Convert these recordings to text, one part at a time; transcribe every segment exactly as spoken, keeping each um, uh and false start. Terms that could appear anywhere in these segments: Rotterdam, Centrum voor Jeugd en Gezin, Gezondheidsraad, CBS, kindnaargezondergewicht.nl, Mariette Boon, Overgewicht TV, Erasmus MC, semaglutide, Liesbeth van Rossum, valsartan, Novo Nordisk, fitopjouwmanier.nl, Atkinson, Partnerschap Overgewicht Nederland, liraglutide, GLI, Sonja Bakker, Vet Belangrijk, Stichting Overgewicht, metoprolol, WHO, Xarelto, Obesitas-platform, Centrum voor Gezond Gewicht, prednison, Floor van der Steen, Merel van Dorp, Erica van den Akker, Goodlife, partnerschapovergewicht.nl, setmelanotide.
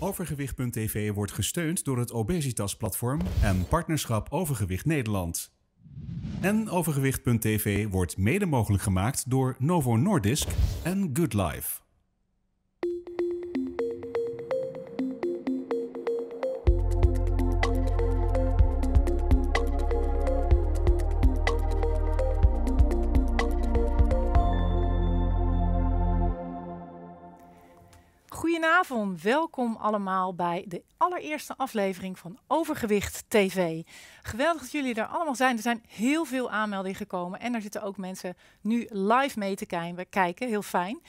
Overgewicht punt tv wordt gesteund door het Obesitas-platform en Partnerschap Overgewicht Nederland. En Overgewicht punt tv wordt mede mogelijk gemaakt door Novo Nordisk en Goodlife. Goedenavond, welkom allemaal bij de allereerste aflevering van Overgewicht T V. Geweldig dat jullie er allemaal zijn. Er zijn heel veel aanmeldingen gekomen en er zitten ook mensen nu live mee te kijken. Heel fijn.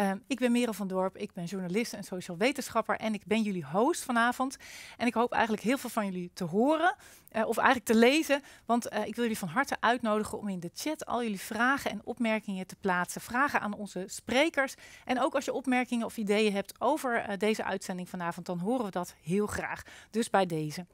Um, ik ben Merel van Dorp, ik ben journalist en social wetenschapper en ik ben jullie host vanavond. En ik hoop eigenlijk heel veel van jullie te horen uh, of eigenlijk te lezen, want uh, ik wil jullie van harte uitnodigen om in de chat al jullie vragen en opmerkingen te plaatsen. Vragen aan onze sprekers en ook als je opmerkingen of ideeën hebt over uh, deze uitzending vanavond, dan horen we dat heel graag. Dus bij deze.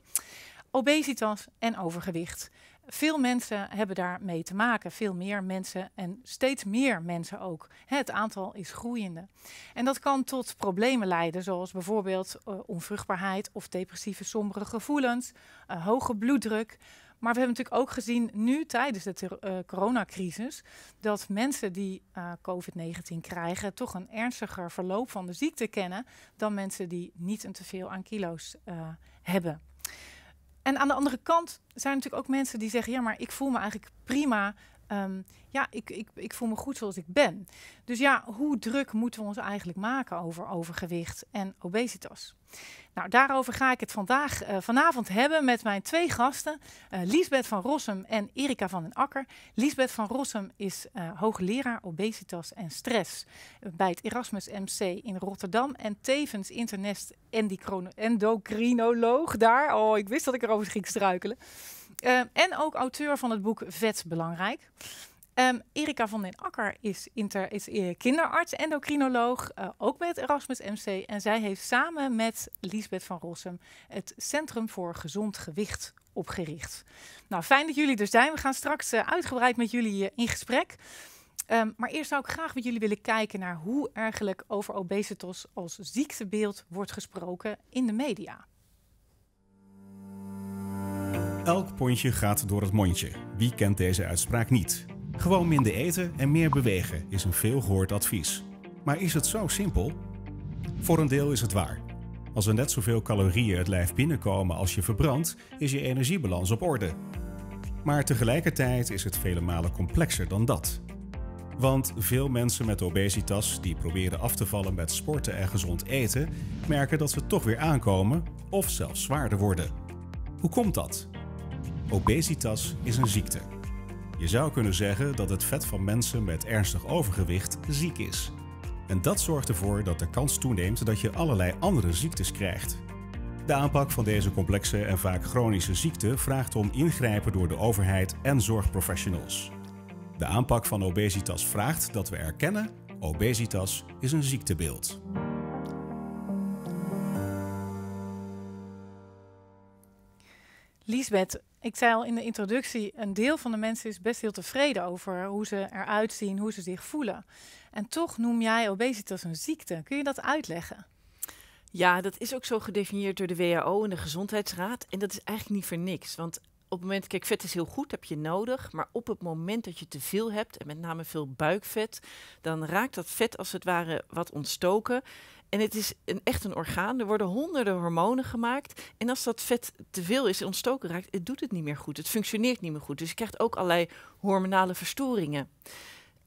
Obesitas en overgewicht. Veel mensen hebben daarmee te maken. Veel meer mensen en steeds meer mensen ook. Het aantal is groeiende. En dat kan tot problemen leiden, zoals bijvoorbeeld uh, onvruchtbaarheid of depressieve sombere gevoelens, uh, hoge bloeddruk. Maar we hebben natuurlijk ook gezien nu tijdens de uh, coronacrisis dat mensen die uh, covid negentien krijgen toch een ernstiger verloop van de ziekte kennen dan mensen die niet een teveel aan kilo's uh, hebben. En aan de andere kant zijn natuurlijk ook mensen die zeggen, ja, maar ik voel me eigenlijk prima. Um, ja, ik, ik, ik voel me goed zoals ik ben. Dus ja, hoe druk moeten we ons eigenlijk maken over overgewicht en obesitas? Nou, daarover ga ik het vandaag, uh, vanavond hebben met mijn twee gasten, uh, Liesbeth van Rossum en Erica van den Akker. Liesbeth van Rossum is uh, hoogleraar obesitas en stress uh, bij het Erasmus M C in Rotterdam en tevens internist endocrinoloog daar. Oh, ik wist dat ik erover ging struikelen. Uh, en ook auteur van het boek Vet Belangrijk. Um, Erica van den Akker is, inter, is uh, kinderarts, endocrinoloog, uh, ook bij het Erasmus M C. En zij heeft samen met Liesbeth van Rossum het Centrum voor Gezond Gewicht opgericht. Nou, fijn dat jullie er zijn. We gaan straks uh, uitgebreid met jullie uh, in gesprek. Um, maar eerst zou ik graag met jullie willen kijken naar hoe eigenlijk over obesitas als ziektebeeld wordt gesproken in de media. Elk pondje gaat door het mondje. Wie kent deze uitspraak niet? Gewoon minder eten en meer bewegen is een veelgehoord advies. Maar is het zo simpel? Voor een deel is het waar. Als er net zoveel calorieën het lijf binnenkomen als je verbrandt, is je energiebalans op orde. Maar tegelijkertijd is het vele malen complexer dan dat. Want veel mensen met obesitas die proberen af te vallen met sporten en gezond eten, merken dat ze toch weer aankomen of zelfs zwaarder worden. Hoe komt dat? Obesitas is een ziekte. Je zou kunnen zeggen dat het vet van mensen met ernstig overgewicht ziek is. En dat zorgt ervoor dat de kans toeneemt dat je allerlei andere ziektes krijgt. De aanpak van deze complexe en vaak chronische ziekte vraagt om ingrijpen door de overheid en zorgprofessionals. De aanpak van obesitas vraagt dat we erkennen: obesitas is een ziektebeeld. Liesbeth, ik zei al in de introductie, een deel van de mensen is best heel tevreden over hoe ze eruit zien, hoe ze zich voelen. En toch noem jij obesitas een ziekte. Kun je dat uitleggen? Ja, dat is ook zo gedefinieerd door de W H O en de Gezondheidsraad. En dat is eigenlijk niet voor niks. Want op het moment, kijk, vet is heel goed, heb je nodig. Maar op het moment dat je te veel hebt, en met name veel buikvet, dan raakt dat vet als het ware wat ontstoken. En het is een, echt een orgaan. Er worden honderden hormonen gemaakt. En als dat vet te veel is en ontstoken raakt, het doet het niet meer goed. Het functioneert niet meer goed. Dus je krijgt ook allerlei hormonale verstoringen.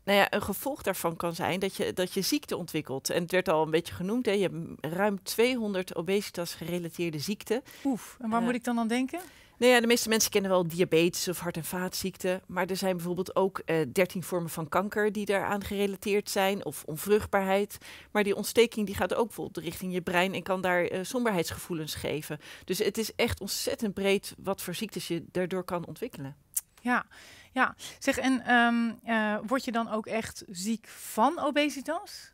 Nou ja, een gevolg daarvan kan zijn dat je, dat je ziekte ontwikkelt. En het werd al een beetje genoemd, hè. Je hebt ruim tweehonderd obesitas-gerelateerde ziekten. Oef, en waar uh, moet ik dan aan denken? Nou ja, de meeste mensen kennen wel diabetes of hart- en vaatziekten. Maar er zijn bijvoorbeeld ook eh, dertien vormen van kanker die daaraan gerelateerd zijn. Of onvruchtbaarheid. Maar die ontsteking die gaat ook bijvoorbeeld richting je brein en kan daar eh, somberheidsgevoelens geven. Dus het is echt ontzettend breed wat voor ziektes je daardoor kan ontwikkelen. Ja, ja. Zeg, en um, uh, word je dan ook echt ziek van obesitas?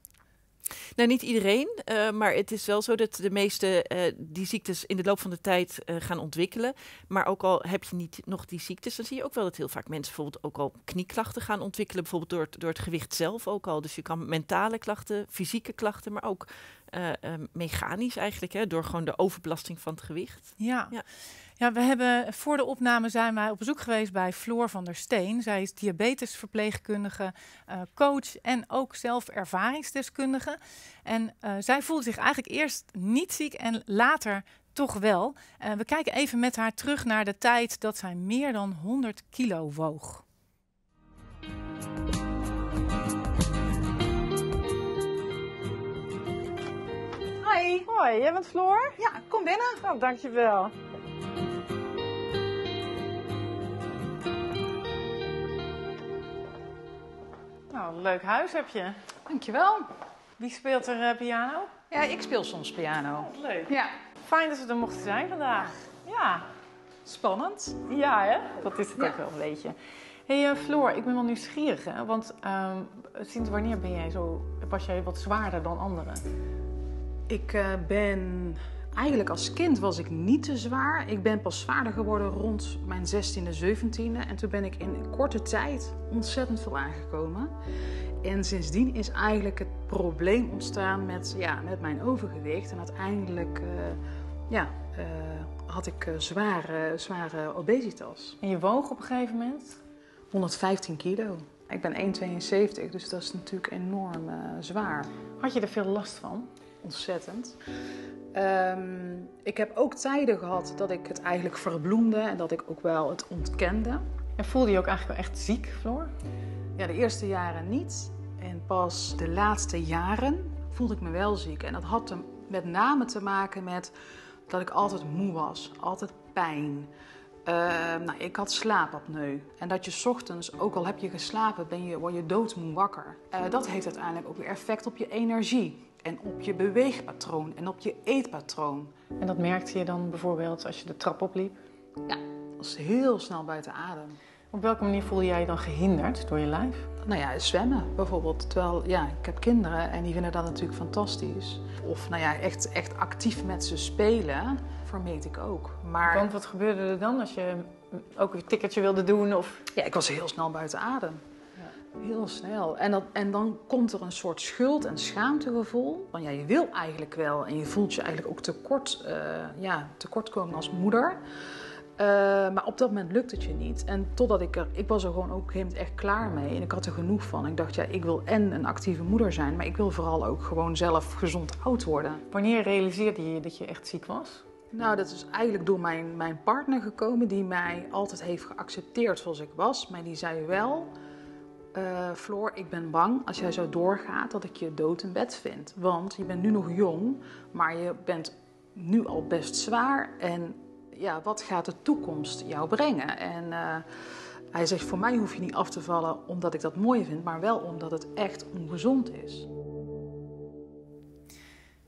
Nou, niet iedereen, uh, maar het is wel zo dat de meeste uh, die ziektes in de loop van de tijd uh, gaan ontwikkelen. Maar ook al heb je niet nog die ziektes, dan zie je ook wel dat heel vaak mensen bijvoorbeeld ook al knieklachten gaan ontwikkelen. Bijvoorbeeld door het, door het gewicht zelf ook al. Dus je kan mentale klachten, fysieke klachten, maar ook uh, uh, mechanisch eigenlijk, hè, door gewoon de overbelasting van het gewicht. Ja. Ja. Ja, we hebben voor de opname zijn wij op bezoek geweest bij Floor van der Steen. Zij is diabetesverpleegkundige, uh, coach en ook zelf ervaringsdeskundige. En uh, zij voelde zich eigenlijk eerst niet ziek en later toch wel. Uh, we kijken even met haar terug naar de tijd dat zij meer dan honderd kilo woog. Hoi. Hoi, jij bent Floor? Ja, kom binnen. Oh, dankjewel. Nou, een leuk huis heb je. Dankjewel. Wie speelt er uh, piano? Ja, ik speel soms piano. Oh, leuk. Ja. Fijn dat we er mochten zijn vandaag. Ja. Ja. Spannend. Ja, hè? Dat is het ja. Ook wel een beetje. Hé, hey, uh, Floor, ik ben wel nieuwsgierig, hè? Want uh, sinds wanneer ben jij zo, was jij wat zwaarder dan anderen? Ik uh, ben... Eigenlijk als kind was ik niet te zwaar. Ik ben pas zwaarder geworden rond mijn zestiende, zeventiende. En toen ben ik in korte tijd ontzettend veel aangekomen. En sindsdien is eigenlijk het probleem ontstaan met, ja, met mijn overgewicht. En uiteindelijk uh, ja, uh, had ik uh, zware, zware obesitas. En je woog op een gegeven moment? honderdvijftien kilo. Ik ben één meter tweeënzeventig, dus dat is natuurlijk enorm uh, zwaar. Had je er veel last van? Ontzettend. Um, ik heb ook tijden gehad dat ik het eigenlijk verbloemde en dat ik ook wel het ontkende. En voelde je ook eigenlijk wel echt ziek, Floor? Ja, de eerste jaren niet. En pas de laatste jaren voelde ik me wel ziek. En dat had met name te maken met dat ik altijd moe was, altijd pijn. Uh, nou, ik had slaapapneu. En dat je 's ochtends, ook al heb je geslapen, ben je, word je doodmoe wakker. Uh, dat heeft uiteindelijk ook weer effect op je energie. En op je beweegpatroon en op je eetpatroon. En dat merkte je dan bijvoorbeeld als je de trap opliep? Ja, dat was heel snel buiten adem. Op welke manier voelde jij je dan gehinderd door je lijf? Nou ja, zwemmen bijvoorbeeld. Terwijl, ja, ik heb kinderen en die vinden dat natuurlijk fantastisch. Of nou ja, echt, echt actief met ze spelen, vermeed ik ook. Maar... Want wat gebeurde er dan als je ook een tikkertje wilde doen? Of... Ja, ik was heel snel buiten adem. Heel snel. En, dat, en dan komt er een soort schuld- en schaamtegevoel. Want ja, je wil eigenlijk wel en je voelt je eigenlijk ook tekort, uh, ja, tekortkomen als moeder. Uh, maar op dat moment lukt het je niet. En totdat ik er... Ik was er gewoon op een gegeven moment echt klaar mee. En ik had er genoeg van. Ik dacht, ja, ik wil en een actieve moeder zijn, maar ik wil vooral ook gewoon zelf gezond oud worden. Wanneer realiseerde je dat je echt ziek was? Nou, dat is eigenlijk door mijn, mijn partner gekomen, die mij altijd heeft geaccepteerd zoals ik was. Maar die zei wel... Uh, Floor, ik ben bang als jij zo doorgaat dat ik je dood in bed vind. Want je bent nu nog jong, maar je bent nu al best zwaar. En ja, wat gaat de toekomst jou brengen? En uh, hij zegt, voor mij hoef je niet af te vallen omdat ik dat mooi vind, maar wel omdat het echt ongezond is.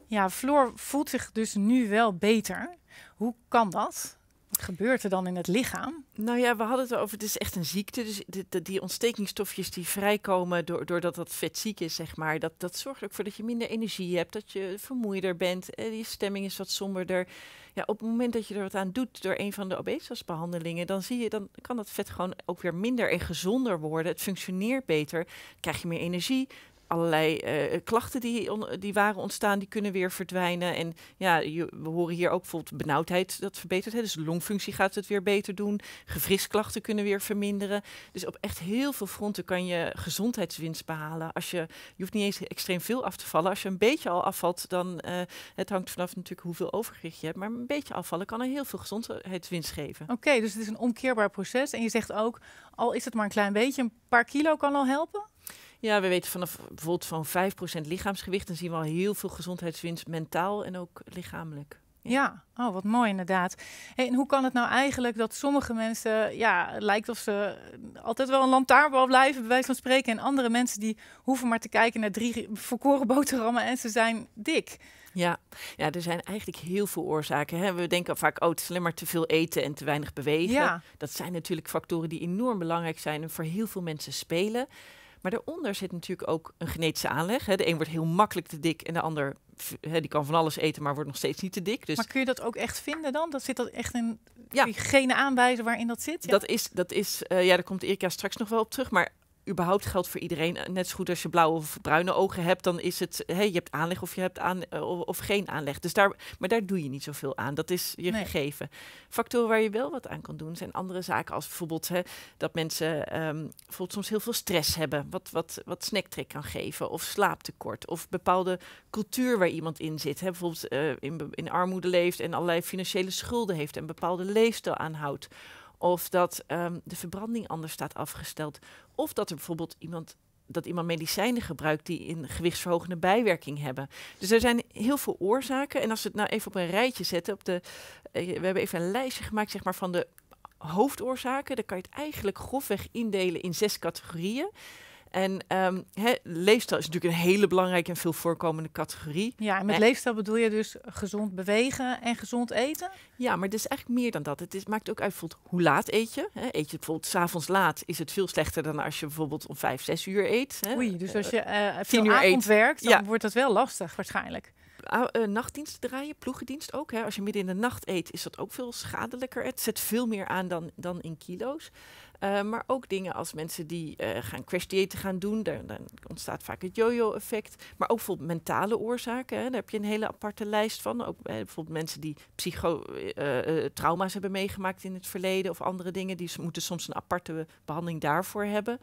Ja, Floor voelt zich dus nu wel beter. Hoe kan dat? Wat gebeurt er dan in het lichaam? Nou ja, we hadden het over, het is echt een ziekte. Dus de, de, die ontstekingsstofjes die vrijkomen doordat dat vet ziek is, zeg maar. Dat, dat zorgt ook voor dat je minder energie hebt, dat je vermoeider bent. Je stemming is wat somberder. Ja, op het moment dat je er wat aan doet door een van de obesitasbehandelingen, dan zie je, dan kan dat vet gewoon ook weer minder en gezonder worden. Het functioneert beter, krijg je meer energie. Allerlei uh, klachten die, on, die waren ontstaan, die kunnen weer verdwijnen. En ja, je, we horen hier ook bijvoorbeeld benauwdheid, dat verbetert. Hè? Dus de longfunctie gaat het weer beter doen. Gewrichtsklachten kunnen weer verminderen. Dus op echt heel veel fronten kan je gezondheidswinst behalen. Als je, je hoeft niet eens extreem veel af te vallen. Als je een beetje al afvalt, dan uh, het hangt vanaf natuurlijk hoeveel overgewicht je hebt. Maar een beetje afvallen kan er heel veel gezondheidswinst geven. Oké, okay, dus het is een omkeerbaar proces. En je zegt ook, al is het maar een klein beetje, een paar kilo kan al helpen? Ja, we weten vanaf bijvoorbeeld van vijf procent lichaamsgewicht... dan zien we al heel veel gezondheidswinst mentaal en ook lichamelijk. Ja, ja. Oh, wat mooi inderdaad. Hey, en hoe kan het nou eigenlijk dat sommige mensen... ja, het lijkt of ze altijd wel een lantaarnbal blijven, bij wijze van spreken... en andere mensen die hoeven maar te kijken naar drie volkoren boterhammen... en ze zijn dik. Ja, ja, er zijn eigenlijk heel veel oorzaken. Hè. We denken vaak, oh, het is alleen maar te veel eten en te weinig bewegen. Ja. Dat zijn natuurlijk factoren die enorm belangrijk zijn... en voor heel veel mensen spelen... Maar daaronder zit natuurlijk ook een genetische aanleg. Hè. De een wordt heel makkelijk te dik en de ander hè, die kan van alles eten, maar wordt nog steeds niet te dik. Dus maar kun je dat ook echt vinden dan? Dat zit dat echt in ja. die genen aanwijzen waarin dat zit? Ja, dat is, dat is, uh, ja daar komt Erica straks nog wel op terug, maar überhaupt geldt voor iedereen. Net zo goed als je blauwe of bruine ogen hebt, dan is het, hey, je hebt aanleg of je hebt aan, uh, of geen aanleg. Dus daar, maar daar doe je niet zoveel aan. Dat is je nee. gegeven. Factoren waar je wel wat aan kan doen, zijn andere zaken als bijvoorbeeld hè, dat mensen um, bijvoorbeeld soms heel veel stress hebben, wat, wat, wat snacktrek kan geven, of slaaptekort, of bepaalde cultuur waar iemand in zit. Hè, bijvoorbeeld uh, in, in armoede leeft en allerlei financiële schulden heeft en bepaalde leefstijl aanhoudt. Of dat um, de verbranding anders staat afgesteld. Of dat er bijvoorbeeld iemand, dat iemand medicijnen gebruikt die een gewichtsverhogende bijwerking hebben. Dus er zijn heel veel oorzaken. En als we het nou even op een rijtje zetten. Op de, uh, we hebben even een lijstje gemaakt zeg maar, van de hoofdoorzaken. Dan kan je het eigenlijk grofweg indelen in zes categorieën. En um, he, leefstijl is natuurlijk een hele belangrijke en veel voorkomende categorie. Ja, en met en, leefstijl bedoel je dus gezond bewegen en gezond eten? Ja, maar het is eigenlijk meer dan dat. Het is, maakt ook uit bijvoorbeeld hoe laat eet je. He, eet je bijvoorbeeld 's avonds laat, is het veel slechter dan als je bijvoorbeeld om vijf, zes uur eet. He. Oei, dus als je uh, tien uur avond eet, werkt, dan ja. wordt dat wel lastig waarschijnlijk. Uh, uh, nachtdienst draaien, ploegendienst ook. Hè. Als je midden in de nacht eet, is dat ook veel schadelijker. Het zet veel meer aan dan, dan in kilo's. Uh, maar ook dingen als mensen die uh, gaan crashdiëten gaan doen. Dan, dan ontstaat vaak het yo-yo-effect. Maar ook bijvoorbeeld mentale oorzaken. Hè. Daar heb je een hele aparte lijst van. Ook eh, bijvoorbeeld mensen die psycho-trauma's uh, uh, hebben meegemaakt in het verleden. Of andere dingen. Die moeten soms een aparte behandeling daarvoor hebben.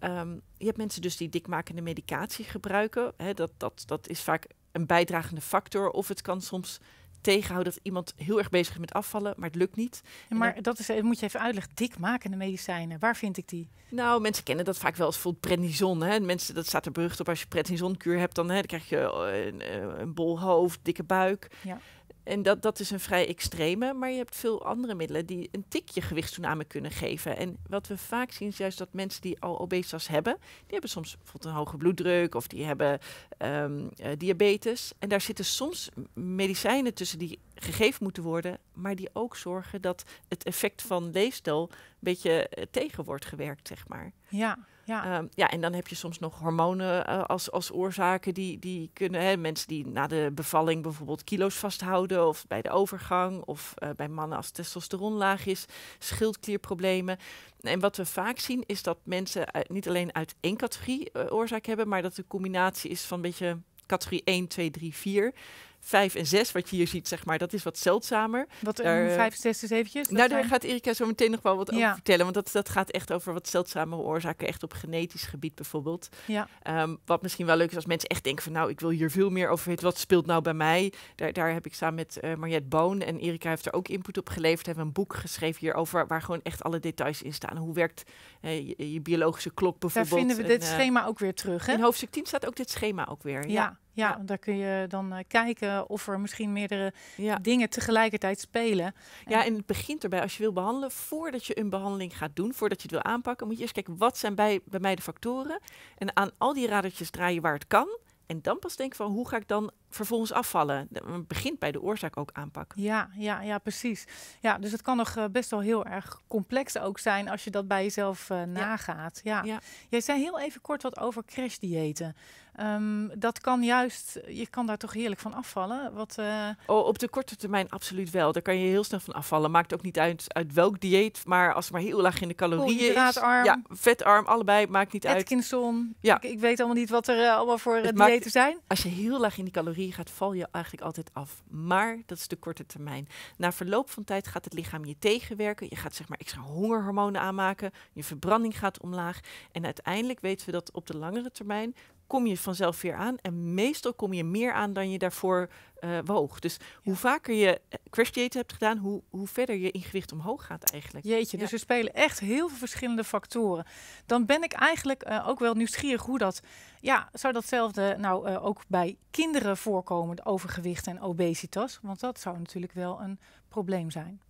Um, je hebt mensen dus die dikmakende medicatie gebruiken. Hè. Dat, dat, dat is vaak een bijdragende factor, of het kan soms tegenhouden dat iemand heel erg bezig is met afvallen, maar het lukt niet. Ja, maar dat is, moet je even uitleggen, dikmakende medicijnen, waar vind ik die? Nou, mensen kennen dat vaak wel als bijvoorbeeld prednison. Hè. Mensen, dat staat er berucht op, als je prednisonkuur hebt, dan, hè, dan krijg je een, een bol hoofd, dikke buik. Ja. En dat, dat is een vrij extreme, maar je hebt veel andere middelen die een tikje gewichtstoename kunnen geven. En wat we vaak zien is juist dat mensen die al obesitas hebben, die hebben soms bijvoorbeeld een hoge bloeddruk of die hebben um, uh, diabetes. En daar zitten soms medicijnen tussen die gegeven moeten worden, maar die ook zorgen dat het effect van leefstijl een beetje uh, tegen wordt gewerkt, zeg maar. Ja. Ja. Um, ja, en dan heb je soms nog hormonen uh, als, als oorzaken die, die kunnen... Hè, mensen die na de bevalling bijvoorbeeld kilo's vasthouden... of bij de overgang, of uh, bij mannen als testosteron laag is... schildklierproblemen. En wat we vaak zien is dat mensen uit, niet alleen uit één categorie uh, oorzaak hebben... maar dat de combinatie is van een beetje categorie één, twee, drie, vier... vijf en zes, wat je hier ziet, zeg maar, dat is wat zeldzamer. Wat daar, vijf en zes is eventjes? Nou, daar zijn... gaat Erica zo meteen nog wel wat ja. over vertellen. Want dat, dat gaat echt over wat zeldzamere oorzaken, echt op genetisch gebied bijvoorbeeld. Ja. Um, wat misschien wel leuk is als mensen echt denken van, nou, ik wil hier veel meer over weten. Wat speelt nou bij mij? Daar, daar heb ik samen met uh, Mariette Boon en Erica heeft er ook input op geleverd. Hebben een boek geschreven hierover, waar gewoon echt alle details in staan. Hoe werkt uh, je, je biologische klok bijvoorbeeld? Daar vinden we en, dit uh, schema ook weer terug, hè? In hoofdstuk tien staat ook dit schema ook weer, ja. ja. Ja, daar kun je dan uh, kijken of er misschien meerdere ja. dingen tegelijkertijd spelen. Ja, en het begint erbij. Als je wil behandelen, voordat je een behandeling gaat doen, voordat je het wil aanpakken, moet je eerst kijken, wat zijn bij, bij mij de factoren? En aan al die radertjes draaien waar het kan. En dan pas denk van, hoe ga ik dan vervolgens afvallen? Het begint bij de oorzaak ook aanpakken. Ja, ja, ja, precies. Ja, dus het kan nog uh, best wel heel erg complex ook zijn als je dat bij jezelf uh, nagaat. Ja. Ja. Ja. Jij zei heel even kort wat over crashdiëten. Um, dat kan juist, je kan daar toch heerlijk van afvallen? Wat, uh... oh, op de korte termijn absoluut wel. Daar kan je heel snel van afvallen. Maakt ook niet uit uit welk dieet, maar als het maar heel laag in de calorieën is. Ja, vetarm, allebei, maakt niet uit. Atkinson, ja. ik, ik weet allemaal niet wat er uh, allemaal voor uh, diëten zijn. Als je heel laag in die calorieën gaat, val je eigenlijk altijd af. Maar dat is de korte termijn. Na verloop van tijd gaat het lichaam je tegenwerken. Je gaat zeg maar extra hongerhormonen aanmaken. Je verbranding gaat omlaag. En uiteindelijk weten we dat op de langere termijn kom je vanzelf weer aan. En meestal kom je meer aan dan je daarvoor uh, woog. Dus ja. hoe vaker je crashdiëten hebt gedaan, hoe, hoe verder je in gewicht omhoog gaat eigenlijk. Jeetje, ja. dus er spelen echt heel veel verschillende factoren. Dan ben ik eigenlijk uh, ook wel nieuwsgierig hoe dat... Ja, zou datzelfde nou uh, ook bij kinderen voorkomen, overgewicht en obesitas? Want dat zou natuurlijk wel een probleem zijn.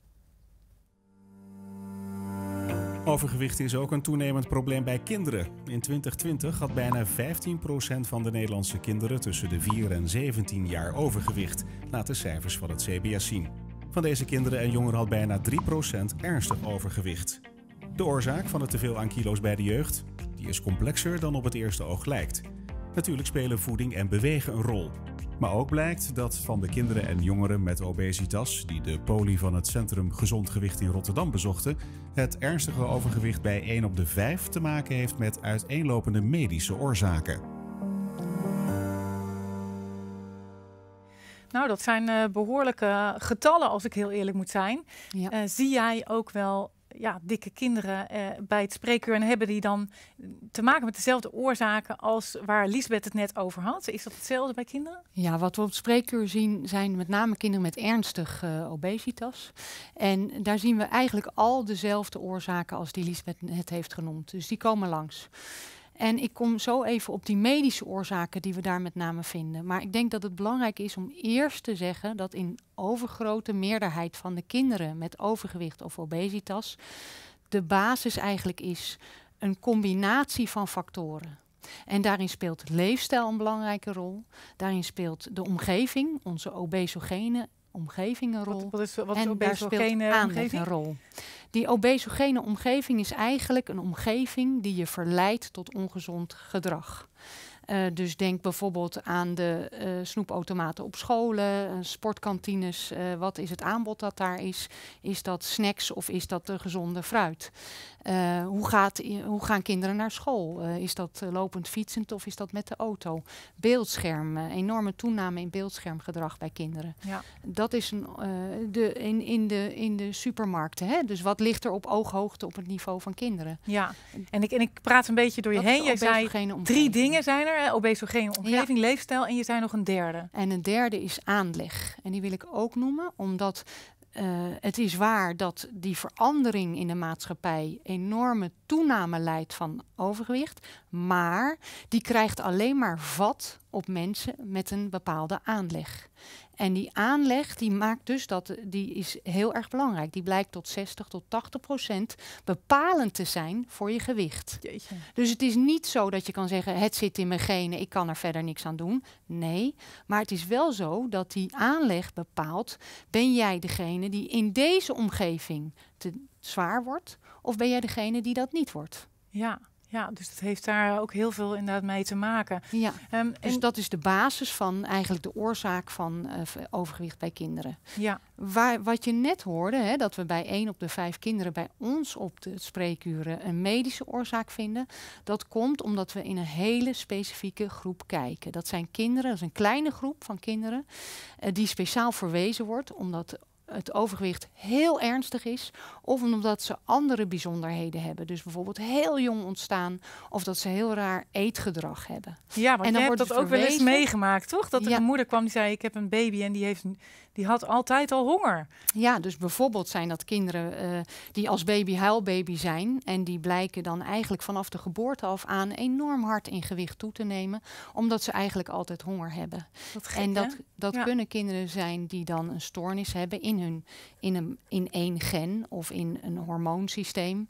Overgewicht is ook een toenemend probleem bij kinderen. In twintig twintig had bijna vijftien procent van de Nederlandse kinderen tussen de vier en zeventien jaar overgewicht, laten cijfers van het C B S zien. Van deze kinderen en jongeren had bijna drie procent ernstig overgewicht. De oorzaak van het teveel aan kilo's bij de jeugd? Die is complexer dan op het eerste oog lijkt. Natuurlijk spelen voeding en bewegen een rol. Maar ook blijkt dat van de kinderen en jongeren met obesitas, die de poli van het Centrum Gezond Gewicht in Rotterdam bezochten, het ernstige overgewicht bij één op de vijf te maken heeft met uiteenlopende medische oorzaken. Nou, dat zijn uh, behoorlijke getallen, als ik heel eerlijk moet zijn. Ja. Uh, zie jij ook wel ja, dikke kinderen uh, bij het spreekuur en hebben die dan te maken met dezelfde oorzaken als waar Liesbeth het net over had? Is dat hetzelfde bij kinderen? Ja, wat we op het spreekuur zien zijn met name kinderen met ernstig uh, obesitas. En daar zien we eigenlijk al dezelfde oorzaken als die Liesbeth net heeft genoemd. Dus die komen langs. En ik kom zo even op die medische oorzaken die we daar met name vinden. Maar ik denk dat het belangrijk is om eerst te zeggen dat in overgrote meerderheid van de kinderen met overgewicht of obesitas de basis eigenlijk is een combinatie van factoren. En daarin speelt leefstijl een belangrijke rol. Daarin speelt de omgeving, onze obesogene omgeving een rol. Wat, wat is, wat is en daar speelt aanleg een rol. Die obesogene omgeving is eigenlijk een omgeving die je verleidt tot ongezond gedrag. Uh, dus denk bijvoorbeeld aan de uh, snoepautomaten op scholen, uh, sportkantines. Uh, wat is het aanbod dat daar is? Is dat snacks of is dat de gezonde fruit? Uh, hoe, gaat, hoe gaan kinderen naar school? Uh, is dat uh, lopend fietsend of is dat met de auto? Beeldscherm, uh, enorme toename in beeldschermgedrag bij kinderen. Ja. Dat is een, uh, de, in, in, de, in de supermarkten. Hè? Dus wat ligt er op ooghoogte op het niveau van kinderen? Ja, en ik, en ik praat een beetje door je dat heen. Je zei drie dingen zijn er. Obesogene omgeving, ja. Leefstijl en je zei nog een derde. En een derde is aanleg. En die wil ik ook noemen, omdat uh, het is waar dat die verandering in de maatschappij enorme toename leidt van overgewicht. Maar die krijgt alleen maar vat op mensen met een bepaalde aanleg. En die aanleg die maakt dus dat, die is heel erg belangrijk. Die blijkt tot zestig tot tachtig procent bepalend te zijn voor je gewicht. Jeetje. Dus het is niet zo dat je kan zeggen, het zit in mijn genen, ik kan er verder niks aan doen. Nee, maar het is wel zo dat die aanleg bepaalt, ben jij degene die in deze omgeving te zwaar wordt, of ben jij degene die dat niet wordt? Ja. Ja, dus dat heeft daar ook heel veel inderdaad mee te maken. Ja, um, dus dat is de basis van eigenlijk de oorzaak van uh, overgewicht bij kinderen. Ja. Waar, wat je net hoorde, hè, dat we bij één op de vijf kinderen bij ons op de spreekuren een medische oorzaak vinden. Dat komt omdat we in een hele specifieke groep kijken. Dat zijn kinderen, dat is een kleine groep van kinderen uh, die speciaal verwezen wordt omdat het overgewicht heel ernstig is of omdat ze andere bijzonderheden hebben. Dus bijvoorbeeld heel jong ontstaan of dat ze heel raar eetgedrag hebben. Ja, want je hebt dat ook wel eens meegemaakt, toch? Dat er een moeder kwam die zei, ik heb een baby en die heeft, die had altijd al honger. Ja, dus bijvoorbeeld zijn dat kinderen uh, die als baby huilbaby zijn en die blijken dan eigenlijk vanaf de geboorte af aan enorm hard in gewicht toe te nemen, omdat ze eigenlijk altijd honger hebben. Dat gek, en dat, dat ja. kunnen kinderen zijn die dan een stoornis hebben in hun, in een, in één gen of in een hormoonsysteem,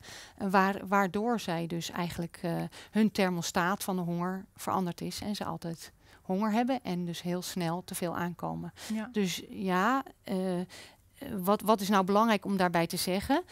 waar, waardoor zij dus eigenlijk uh, hun thermostaat van de honger veranderd is en ze altijd honger hebben en dus heel snel te veel aankomen. Ja. Dus ja, uh, wat, wat is nou belangrijk om daarbij te zeggen?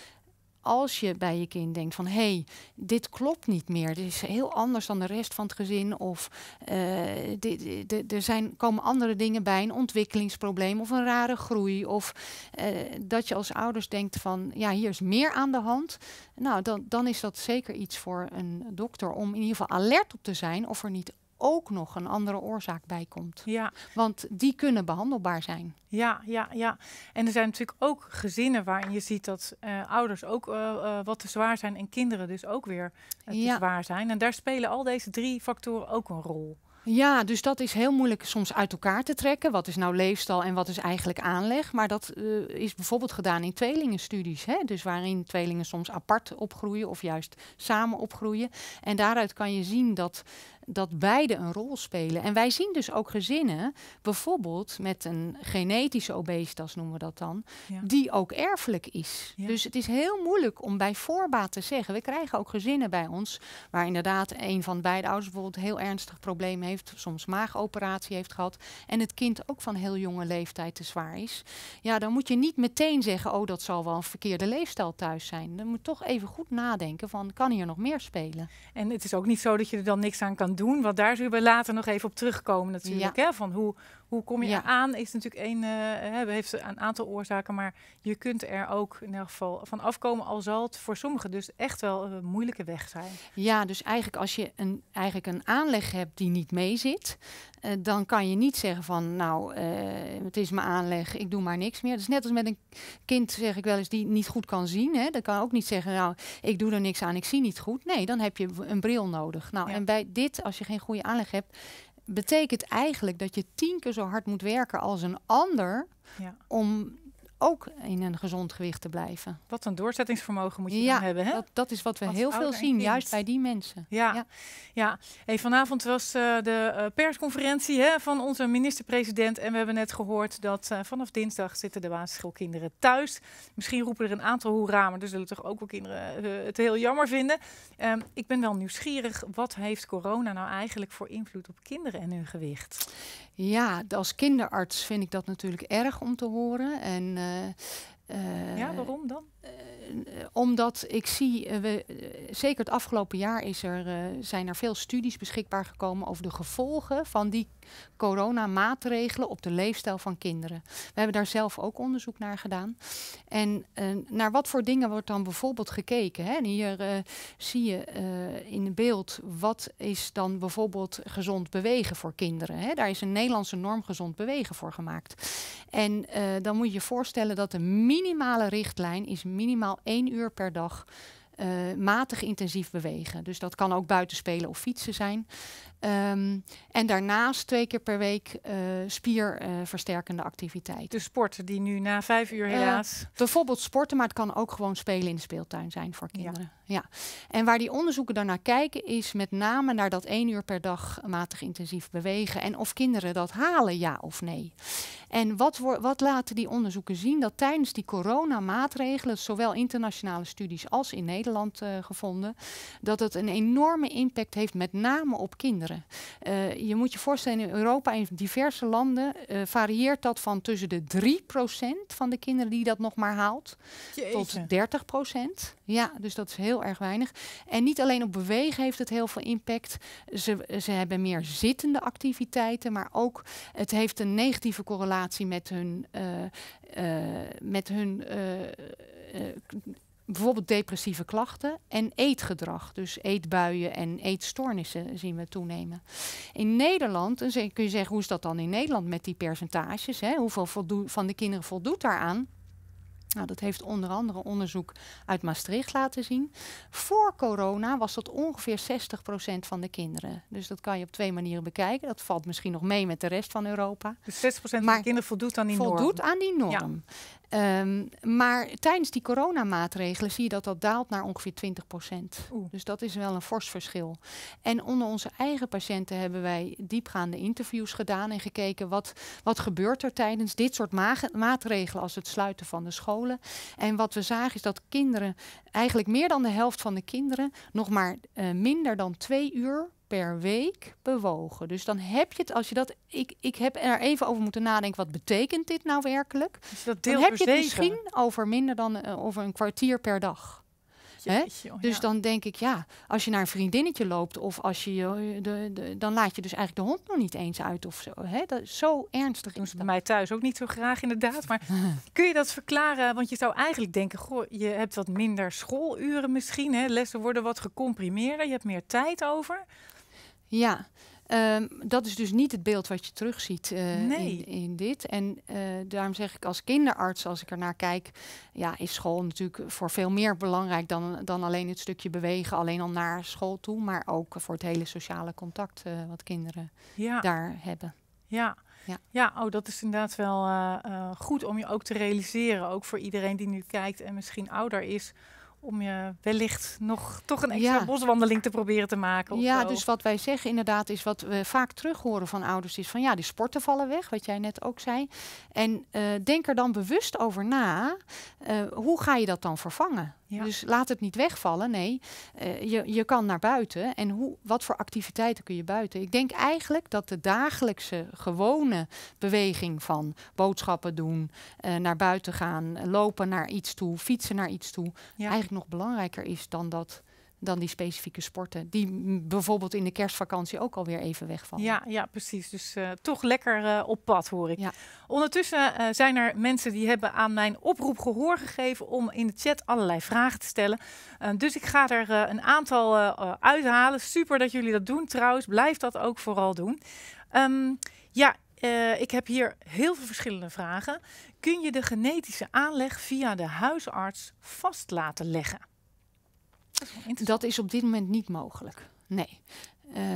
Als je bij je kind denkt van, hé, hey, dit klopt niet meer. Dit is heel anders dan de rest van het gezin. Of uh, er zijn, komen andere dingen bij, een ontwikkelingsprobleem of een rare groei. Of uh, dat je als ouders denkt van, ja, hier is meer aan de hand. Nou, dan, dan is dat zeker iets voor een dokter om in ieder geval alert op te zijn of er niet ook nog een andere oorzaak bij komt. Ja. Want die kunnen behandelbaar zijn. Ja, ja, ja. En er zijn natuurlijk ook gezinnen waarin je ziet dat uh, ouders ook uh, uh, wat te zwaar zijn en kinderen dus ook weer uh, te ja. zwaar zijn. En daar spelen al deze drie factoren ook een rol. Ja, dus dat is heel moeilijk soms uit elkaar te trekken. Wat is nou leefstijl en wat is eigenlijk aanleg? Maar dat uh, is bijvoorbeeld gedaan in tweelingenstudies. Hè? Dus waarin tweelingen soms apart opgroeien of juist samen opgroeien. En daaruit kan je zien dat dat beide een rol spelen. En wij zien dus ook gezinnen, bijvoorbeeld met een genetische obesitas noemen we dat dan, ja. die ook erfelijk is. Ja. Dus het is heel moeilijk om bij voorbaat te zeggen. We krijgen ook gezinnen bij ons waar inderdaad een van beide ouders bijvoorbeeld heel ernstig probleem heeft, soms maagoperatie heeft gehad en het kind ook van heel jonge leeftijd te zwaar is. Ja, dan moet je niet meteen zeggen, oh dat zal wel een verkeerde leefstijl thuis zijn. Dan moet je toch even goed nadenken van, kan hier nog meer spelen? En het is ook niet zo dat je er dan niks aan kan doen, want daar zullen we later nog even op terugkomen natuurlijk. Ja. Hè? Van hoe, hoe kom je ja. aan is natuurlijk één, uh, heeft een aantal oorzaken, maar je kunt er ook in elk geval van afkomen, al zal het voor sommigen dus echt wel een moeilijke weg zijn. Ja, dus eigenlijk als je een, eigenlijk een aanleg hebt die niet mee zit, uh, dan kan je niet zeggen van, nou, uh, het is mijn aanleg, ik doe maar niks meer. Dus net als met een kind, zeg ik wel eens, die niet goed kan zien, hè? Dan kan ook niet zeggen, nou, ik doe er niks aan, ik zie niet goed. Nee, dan heb je een bril nodig. Nou, ja. en bij dit, als je geen goede aanleg hebt, betekent eigenlijk dat je tien keer zo hard moet werken als een ander ja. om ook in een gezond gewicht te blijven. Wat een doorzettingsvermogen moet je ja, dan hebben, hè? Dat, dat is wat we wat heel veel zien, juist bij die mensen. Ja, ja. ja. Hey, vanavond was uh, de uh, persconferentie hè, van onze minister-president en we hebben net gehoord dat uh, vanaf dinsdag zitten de basisschoolkinderen thuis. Misschien roepen er een aantal hoera, maar er zullen toch ook wel kinderen uh, het heel jammer vinden. Um, ik ben wel nieuwsgierig, wat heeft corona nou eigenlijk voor invloed op kinderen en hun gewicht? Ja, als kinderarts vind ik dat natuurlijk erg om te horen. En, uh, uh, ja, waarom dan? Uh, omdat ik zie, uh, we, uh, zeker het afgelopen jaar is er, uh, zijn er veel studies beschikbaar gekomen over de gevolgen van die coronamaatregelen op de leefstijl van kinderen. We hebben daar zelf ook onderzoek naar gedaan. En uh, naar wat voor dingen wordt dan bijvoorbeeld gekeken? Hè? En hier uh, zie je uh, in beeld wat is dan bijvoorbeeld gezond bewegen voor kinderen. Hè? Daar is een Nederlandse norm gezond bewegen voor gemaakt. En uh, dan moet je je voorstellen dat de minimale richtlijn is minimaal één uur per dag Uh, matig intensief bewegen. Dus dat kan ook buitenspelen of fietsen zijn. Um, en daarnaast twee keer per week uh, spierversterkende uh, activiteit. Dus sporten die nu na vijf uur helaas... Uh, bijvoorbeeld sporten, maar het kan ook gewoon spelen in de speeltuin zijn voor kinderen. Ja. Ja. En waar die onderzoeken daarnaar kijken is met name naar dat één uur per dag matig intensief bewegen. En of kinderen dat halen, ja of nee. En wat, wat laten die onderzoeken zien? Dat tijdens die coronamaatregelen, zowel internationale studies als in Nederland uh, gevonden, dat het een enorme impact heeft met name op kinderen. Uh, je moet je voorstellen, in Europa en diverse landen uh, varieert dat van tussen de drie procent van de kinderen die dat nog maar haalt, Jeetje. tot dertig procent. Ja, dus dat is heel erg weinig. En niet alleen op bewegen heeft het heel veel impact. Ze, ze hebben meer zittende activiteiten, maar ook het heeft een negatieve correlatie met hun... Uh, uh, met hun uh, uh, bijvoorbeeld depressieve klachten en eetgedrag. Dus eetbuien en eetstoornissen zien we toenemen. In Nederland, dan kun je zeggen, hoe is dat dan in Nederland met die percentages? Hè? Hoeveel van de kinderen voldoet daaraan? Nou, dat heeft onder andere onderzoek uit Maastricht laten zien. Voor corona was dat ongeveer zestig procent van de kinderen. Dus dat kan je op twee manieren bekijken. Dat valt misschien nog mee met de rest van Europa. Dus zestig procent van de kinderen voldoet aan die norm. Voldoet aan die norm. Ja. Um, maar tijdens die coronamaatregelen zie je dat dat daalt naar ongeveer twintig procent. Oeh. Dus dat is wel een fors verschil. En onder onze eigen patiënten hebben wij diepgaande interviews gedaan en gekeken wat, wat gebeurt er tijdens dit soort maatregelen als het sluiten van de scholen. En wat we zagen is dat kinderen, eigenlijk meer dan de helft van de kinderen, nog maar uh, minder dan twee uur per week bewogen. Dus dan heb je het, als je dat... Ik, ik heb er even over moeten nadenken, wat betekent dit nou werkelijk? Dus dat dan heb je het misschien over minder dan uh, over een kwartier per dag. Jeetje, oh, dus ja. dan denk ik, ja, als je naar een vriendinnetje loopt of als je uh, de, de, dan laat je dus eigenlijk de hond nog niet eens uit of zo. Hè? Dat is zo ernstig. Dat doen ze bij mij thuis ook niet zo graag inderdaad. Maar kun je dat verklaren? Want je zou eigenlijk denken, goh, je hebt wat minder schooluren misschien. Hè? Lessen worden wat gecomprimeerder. Je hebt meer tijd over. Ja, um, dat is dus niet het beeld wat je terugziet uh, nee. in, in dit. En uh, daarom zeg ik als kinderarts, als ik ernaar kijk, ja, is school natuurlijk voor veel meer belangrijk dan, dan alleen het stukje bewegen, alleen al naar school toe, maar ook voor het hele sociale contact uh, wat kinderen ja. daar hebben. Ja. Ja, ja oh, dat is inderdaad wel uh, uh, goed om je ook te realiseren, ook voor iedereen die nu kijkt en misschien ouder is, om je wellicht nog toch een extra ja. boswandeling te proberen te maken. Of ja, zo. Dus wat wij zeggen inderdaad is wat we vaak terug horen van ouders is van ja, die sporten vallen weg, wat jij net ook zei. En uh, denk er dan bewust over na, uh, hoe ga je dat dan vervangen? Ja. Dus laat het niet wegvallen, nee, uh, je, je kan naar buiten en hoe, wat voor activiteiten kun je buiten? Ik denk eigenlijk dat de dagelijkse gewone beweging van boodschappen doen, uh, naar buiten gaan, lopen naar iets toe, fietsen naar iets toe, ja. eigenlijk nog belangrijker is dan dat... dan die specifieke sporten, die bijvoorbeeld in de kerstvakantie ook alweer even wegvallen. Ja, ja precies. Dus uh, toch lekker uh, op pad, hoor ik. Ja. Ondertussen uh, zijn er mensen die hebben aan mijn oproep gehoor gegeven om in de chat allerlei vragen te stellen. Uh, dus ik ga er uh, een aantal uh, uithalen. Super dat jullie dat doen trouwens. Blijf dat ook vooral doen. Um, ja, uh, ik heb hier heel veel verschillende vragen. Kun je de genetische aanleg via de huisarts vast laten leggen? Dat is op dit moment niet mogelijk. Nee.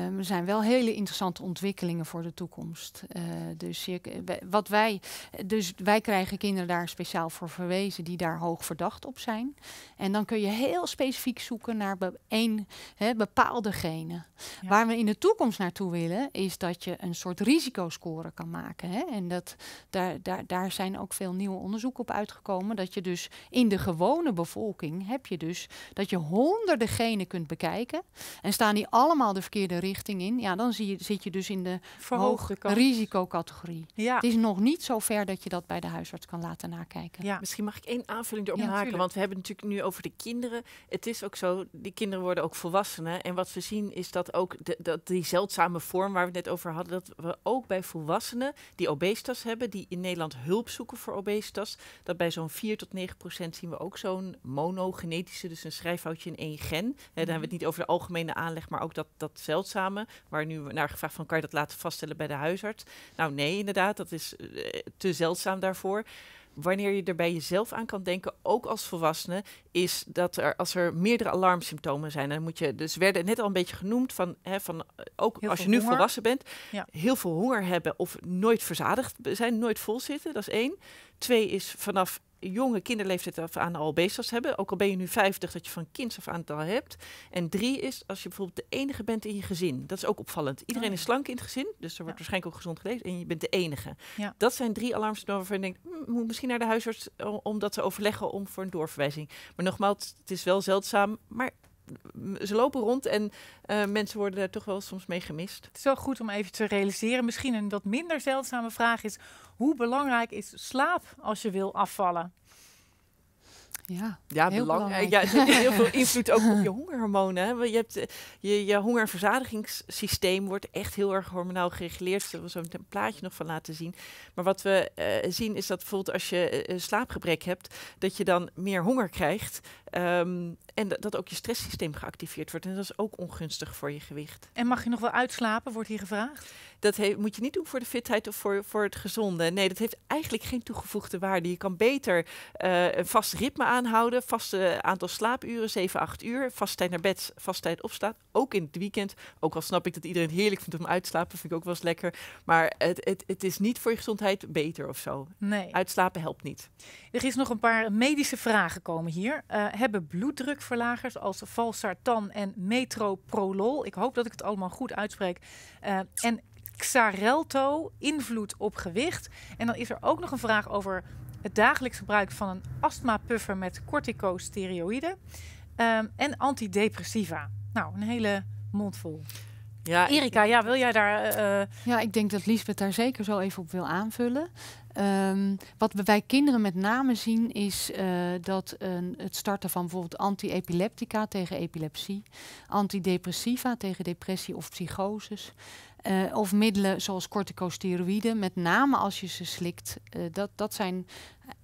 Um, er zijn wel hele interessante ontwikkelingen voor de toekomst. Uh, dus, je, wat wij, dus wij krijgen kinderen daar speciaal voor verwezen die daar hoog verdacht op zijn. En dan kun je heel specifiek zoeken naar be een, he, bepaalde genen. Ja. Waar we in de toekomst naartoe willen is dat je een soort risicoscore kan maken. He? En dat, daar, daar, daar zijn ook veel nieuwe onderzoeken op uitgekomen. Dat je dus in de gewone bevolking heb je dus dat je honderden genen kunt bekijken. En staan die allemaal de verkeerde de richting in, ja, dan zie je, zit je dus in de hoge risicocategorie. Ja. Het is nog niet zo ver dat je dat bij de huisarts kan laten nakijken. Ja. Misschien mag ik één aanvulling erop ja, haken, tuurlijk. Want we hebben het natuurlijk nu over de kinderen. Het is ook zo, die kinderen worden ook volwassenen. En wat we zien is dat ook de, dat die zeldzame vorm waar we het net over hadden, dat we ook bij volwassenen die obesitas hebben, die in Nederland hulp zoeken voor obesitas, dat bij zo'n vier tot negen procent zien we ook zo'n monogenetische, dus een schrijffoutje in één gen. Mm-hmm. He, dan hebben we het niet over de algemene aanleg, maar ook dat, dat zeldzame, waar nu naar gevraagd van kan je dat laten vaststellen bij de huisarts? Nou nee, inderdaad, dat is uh, te zeldzaam daarvoor. Wanneer je er bij jezelf aan kan denken, ook als volwassene, is dat er als er meerdere alarmsymptomen zijn, dan moet je, dus werden net al een beetje genoemd van, hè, van ook heel als je nu honger. volwassen bent, ja. heel veel honger hebben of nooit verzadigd zijn, nooit vol zitten, dat is één. Twee is vanaf jonge kinderleeftijd af aan al obesitas hebben. Ook al ben je nu vijftig, dat je van kinds af aan het al hebt. En drie is, als je bijvoorbeeld de enige bent in je gezin. Dat is ook opvallend. Iedereen oh, ja. is slank in het gezin, dus er wordt ja. waarschijnlijk ook gezond geleefd. En je bent de enige. Ja. Dat zijn drie alarmsymptomen waarvan je denkt, hm, moet misschien naar de huisarts om, om dat te overleggen, om voor een doorverwijzing. Maar nogmaals, het is wel zeldzaam, maar ze lopen rond en uh, mensen worden daar toch wel soms mee gemist. Het is wel goed om even te realiseren. Misschien een wat minder zeldzame vraag is, hoe belangrijk is slaap als je wil afvallen? Ja, ja, heel belangrijk. belangrijk. Ja, het heeft heel veel invloed ook op je hongerhormonen. Hè. Je, hebt, je, je honger- en verzadigingssysteem wordt echt heel erg hormonaal gereguleerd. Daar wil ik zo een plaatje nog van laten zien. Maar wat we uh, zien is dat bijvoorbeeld als je uh, slaapgebrek hebt, dat je dan meer honger krijgt. Um, en dat ook je stresssysteem geactiveerd wordt. En dat is ook ongunstig voor je gewicht. En mag je nog wel uitslapen, wordt hier gevraagd? Dat moet je niet doen voor de fitheid of voor, voor het gezonde. Nee, dat heeft eigenlijk geen toegevoegde waarde. Je kan beter uh, een vast ritme aanhouden, vast uh, aantal slaapuren, zeven, acht uur, vast tijd naar bed, vast tijd opstaan. Ook in het weekend. Ook al snap ik dat iedereen het heerlijk vindt om uit te slapen, vind ik ook wel eens lekker. Maar het, het, het is niet voor je gezondheid beter of zo. Nee. Uitslapen helpt niet. Er is nog een paar medische vragen komen hier. Uh, hebben bloeddrukverlagers als valsartan en metroprolol, ik hoop dat ik het allemaal goed uitspreek, uh, en Xarelto invloed op gewicht? En dan is er ook nog een vraag over het dagelijks gebruik van een astmapuffer met corticosteroïden um, en antidepressiva. Nou, een hele mondvol. Ja, Erica, ja, wil jij daar... Uh... Ja, ik denk dat Liesbeth daar zeker zo even op wil aanvullen. Um, wat we bij kinderen met name zien is uh, dat uh, het starten van bijvoorbeeld anti-epileptica tegen epilepsie, antidepressiva tegen depressie of psychoses, uh, of middelen zoals corticosteroïden, met name als je ze slikt, uh, dat, dat zijn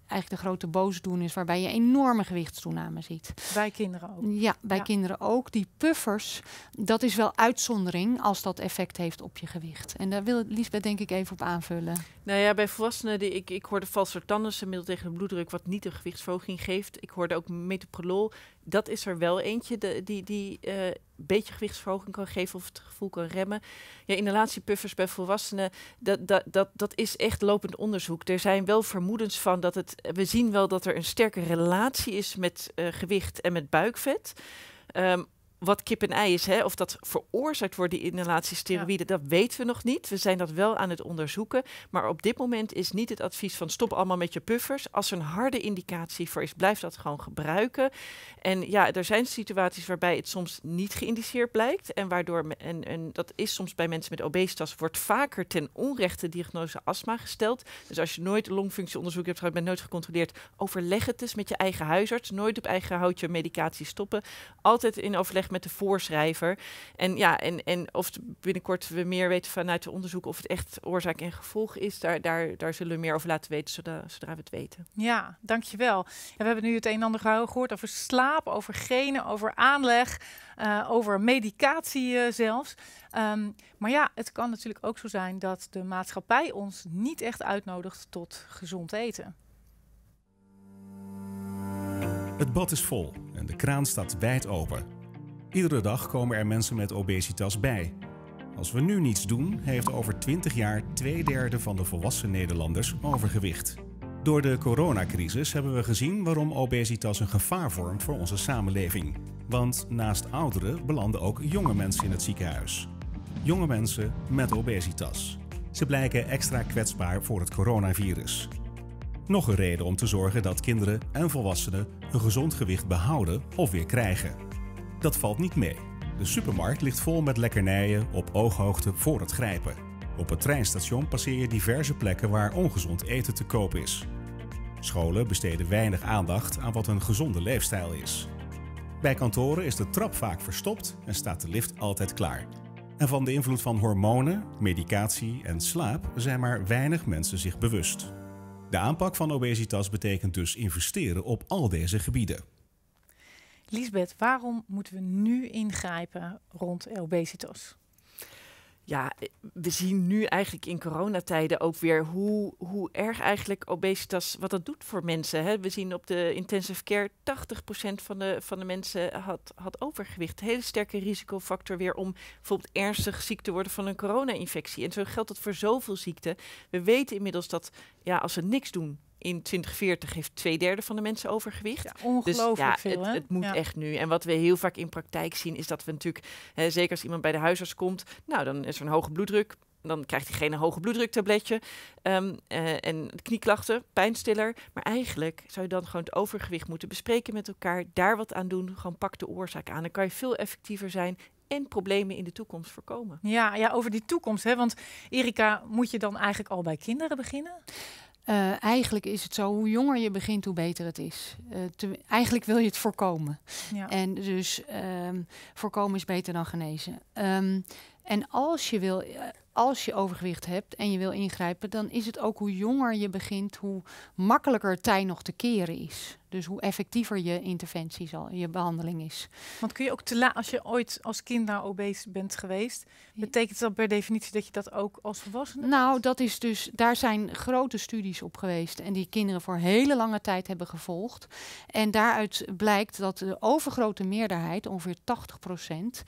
eigenlijk de grote boosdoeners waarbij je enorme gewichtstoename ziet. Bij kinderen ook? Ja, bij ja. kinderen ook. Die puffers, dat is wel uitzondering als dat effect heeft op je gewicht. En daar wil Liesbeth denk ik even op aanvullen. Nou ja, bij volwassenen, die, ik, ik hoorde valsartan, een middel tegen de bloeddruk wat niet een gewichtsverhoging geeft. Ik hoorde ook metoprolol. dat is er wel eentje de, die, die uh, een beetje gewichtsverhoging kan geven of het gevoel kan remmen. Ja, inhalatiepuffers bij volwassenen, dat, dat, dat, dat is echt lopend onderzoek. Er zijn wel vermoedens van dat het... We zien wel dat er een sterke relatie is met uh, gewicht en met buikvet. Um, Wat kip en ei is, hè? Of dat veroorzaakt wordt, die inhalatiesteroïden, ja. Dat weten we nog niet. We zijn dat wel aan het onderzoeken. Maar op dit moment is niet het advies van stop allemaal met je puffers. Als er een harde indicatie voor is, blijf dat gewoon gebruiken. En ja, er zijn situaties waarbij het soms niet geïndiceerd blijkt. En, waardoor me, en, en dat is soms bij mensen met obesitas, wordt vaker ten onrechte diagnose astma gesteld. Dus als je nooit longfunctieonderzoek hebt gehad, bent nooit gecontroleerd, overleg het dus met je eigen huisarts. Nooit op eigen houtje medicatie stoppen. Altijd in overleg met de voorschrijver. En ja, en, en of binnenkort we meer weten vanuit de onderzoek of het echt oorzaak en gevolg is, daar, daar, daar zullen we meer over laten weten zodra, zodra we het weten. Ja, dankjewel. Ja, we hebben nu het een en ander gehoord over slaap, over genen, over aanleg, uh, over medicatie uh, zelfs. Um, maar ja, het kan natuurlijk ook zo zijn dat de maatschappij ons niet echt uitnodigt tot gezond eten. Het bad is vol en de kraan staat wijd open. Iedere dag komen er mensen met obesitas bij. Als we nu niets doen, heeft over twintig jaar twee derde van de volwassen Nederlanders overgewicht. Door de coronacrisis hebben we gezien waarom obesitas een gevaar vormt voor onze samenleving. Want naast ouderen belanden ook jonge mensen in het ziekenhuis. Jonge mensen met obesitas. Ze blijken extra kwetsbaar voor het coronavirus. Nog een reden om te zorgen dat kinderen en volwassenen een gezond gewicht behouden of weer krijgen. Dat valt niet mee. De supermarkt ligt vol met lekkernijen op ooghoogte voor het grijpen. Op het treinstation passeer je diverse plekken waar ongezond eten te koop is. Scholen besteden weinig aandacht aan wat een gezonde leefstijl is. Bij kantoren is de trap vaak verstopt en staat de lift altijd klaar. En van de invloed van hormonen, medicatie en slaap zijn maar weinig mensen zich bewust. De aanpak van obesitas betekent dus investeren op al deze gebieden. Liesbeth, waarom moeten we nu ingrijpen rond obesitas? Ja, we zien nu eigenlijk in coronatijden ook weer hoe, hoe erg eigenlijk obesitas, wat dat doet voor mensen. Hè. We zien op de intensive care tachtig procent van de, van de mensen had, had overgewicht. Een hele sterke risicofactor weer om bijvoorbeeld ernstig ziek te worden van een corona-infectie. En zo geldt dat voor zoveel ziekten. We weten inmiddels dat ja, als we niks doen, in twintig veertig heeft twee derde van de mensen overgewicht. Ja, ongelooflijk dus, ja, veel, hè? Het, het moet ja. echt nu. En wat we heel vaak in praktijk zien, is dat we natuurlijk... Hè, zeker als iemand bij de huisarts komt, nou, dan is er een hoge bloeddruk. Dan krijgt hij geen hoge bloeddruktabletje. Um, uh, en knieklachten, pijnstiller. Maar eigenlijk zou je dan gewoon het overgewicht moeten bespreken met elkaar. Daar wat aan doen. Gewoon pak de oorzaak aan. Dan kan je veel effectiever zijn en problemen in de toekomst voorkomen. Ja, ja, over die toekomst. Hè? Want Erica, moet je dan eigenlijk al bij kinderen beginnen? Uh, eigenlijk is het zo, hoe jonger je begint, hoe beter het is. Uh, te, eigenlijk wil je het voorkomen. Ja. En dus um, voorkomen is beter dan genezen. Um, en als je, wil, als je overgewicht hebt en je wil ingrijpen, dan is het ook hoe jonger je begint, hoe makkelijker het tij nog te keren is. Dus hoe effectiever je interventie zal, je behandeling is. Want kun je ook te laat, als je ooit als kind nou obese bent geweest, betekent dat per definitie dat je dat ook als volwassene? Nou, dat is dus, daar zijn grote studies op geweest en die kinderen voor hele lange tijd hebben gevolgd. En daaruit blijkt dat de overgrote meerderheid, ongeveer tachtig procent,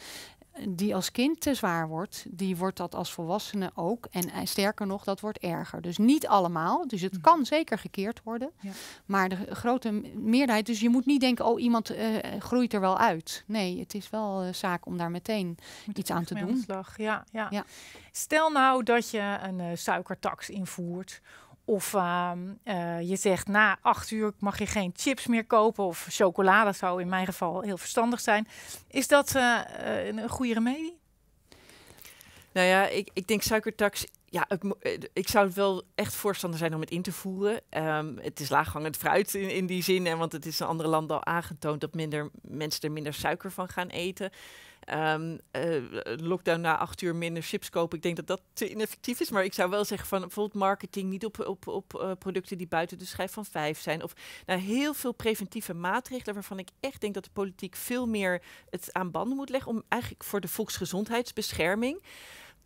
die als kind te zwaar wordt, die wordt dat als volwassene ook. En sterker nog, dat wordt erger. Dus niet allemaal. Dus het kan zeker gekeerd worden. Ja. Maar de grote meerderheid... Dus je moet niet denken, oh, iemand uh, groeit er wel uit. Nee, het is wel uh, zaak om daar meteen moet iets aan te doen. Ja, ja. Ja. Stel nou dat je een uh, suikertax invoert. Of uh, uh, je zegt, na acht uur mag je geen chips meer kopen. Of chocolade zou in mijn geval heel verstandig zijn. Is dat uh, een, een goede remedie? Nou ja, ik, ik denk suikertax... Ja, het, ik zou het wel echt voorstander zijn om het in te voeren. Um, het is laaghangend fruit in, in die zin. En want het is in andere landen al aangetoond dat minder, mensen er minder suiker van gaan eten. Um, uh, lockdown na acht uur minder chips kopen. Ik denk dat dat te ineffectief is. Maar ik zou wel zeggen van bijvoorbeeld marketing niet op, op, op uh, producten die buiten de schijf van vijf zijn. Of nou, heel veel preventieve maatregelen waarvan ik echt denk dat de politiek veel meer het aan banden moet leggen. Om eigenlijk voor de volksgezondheidsbescherming...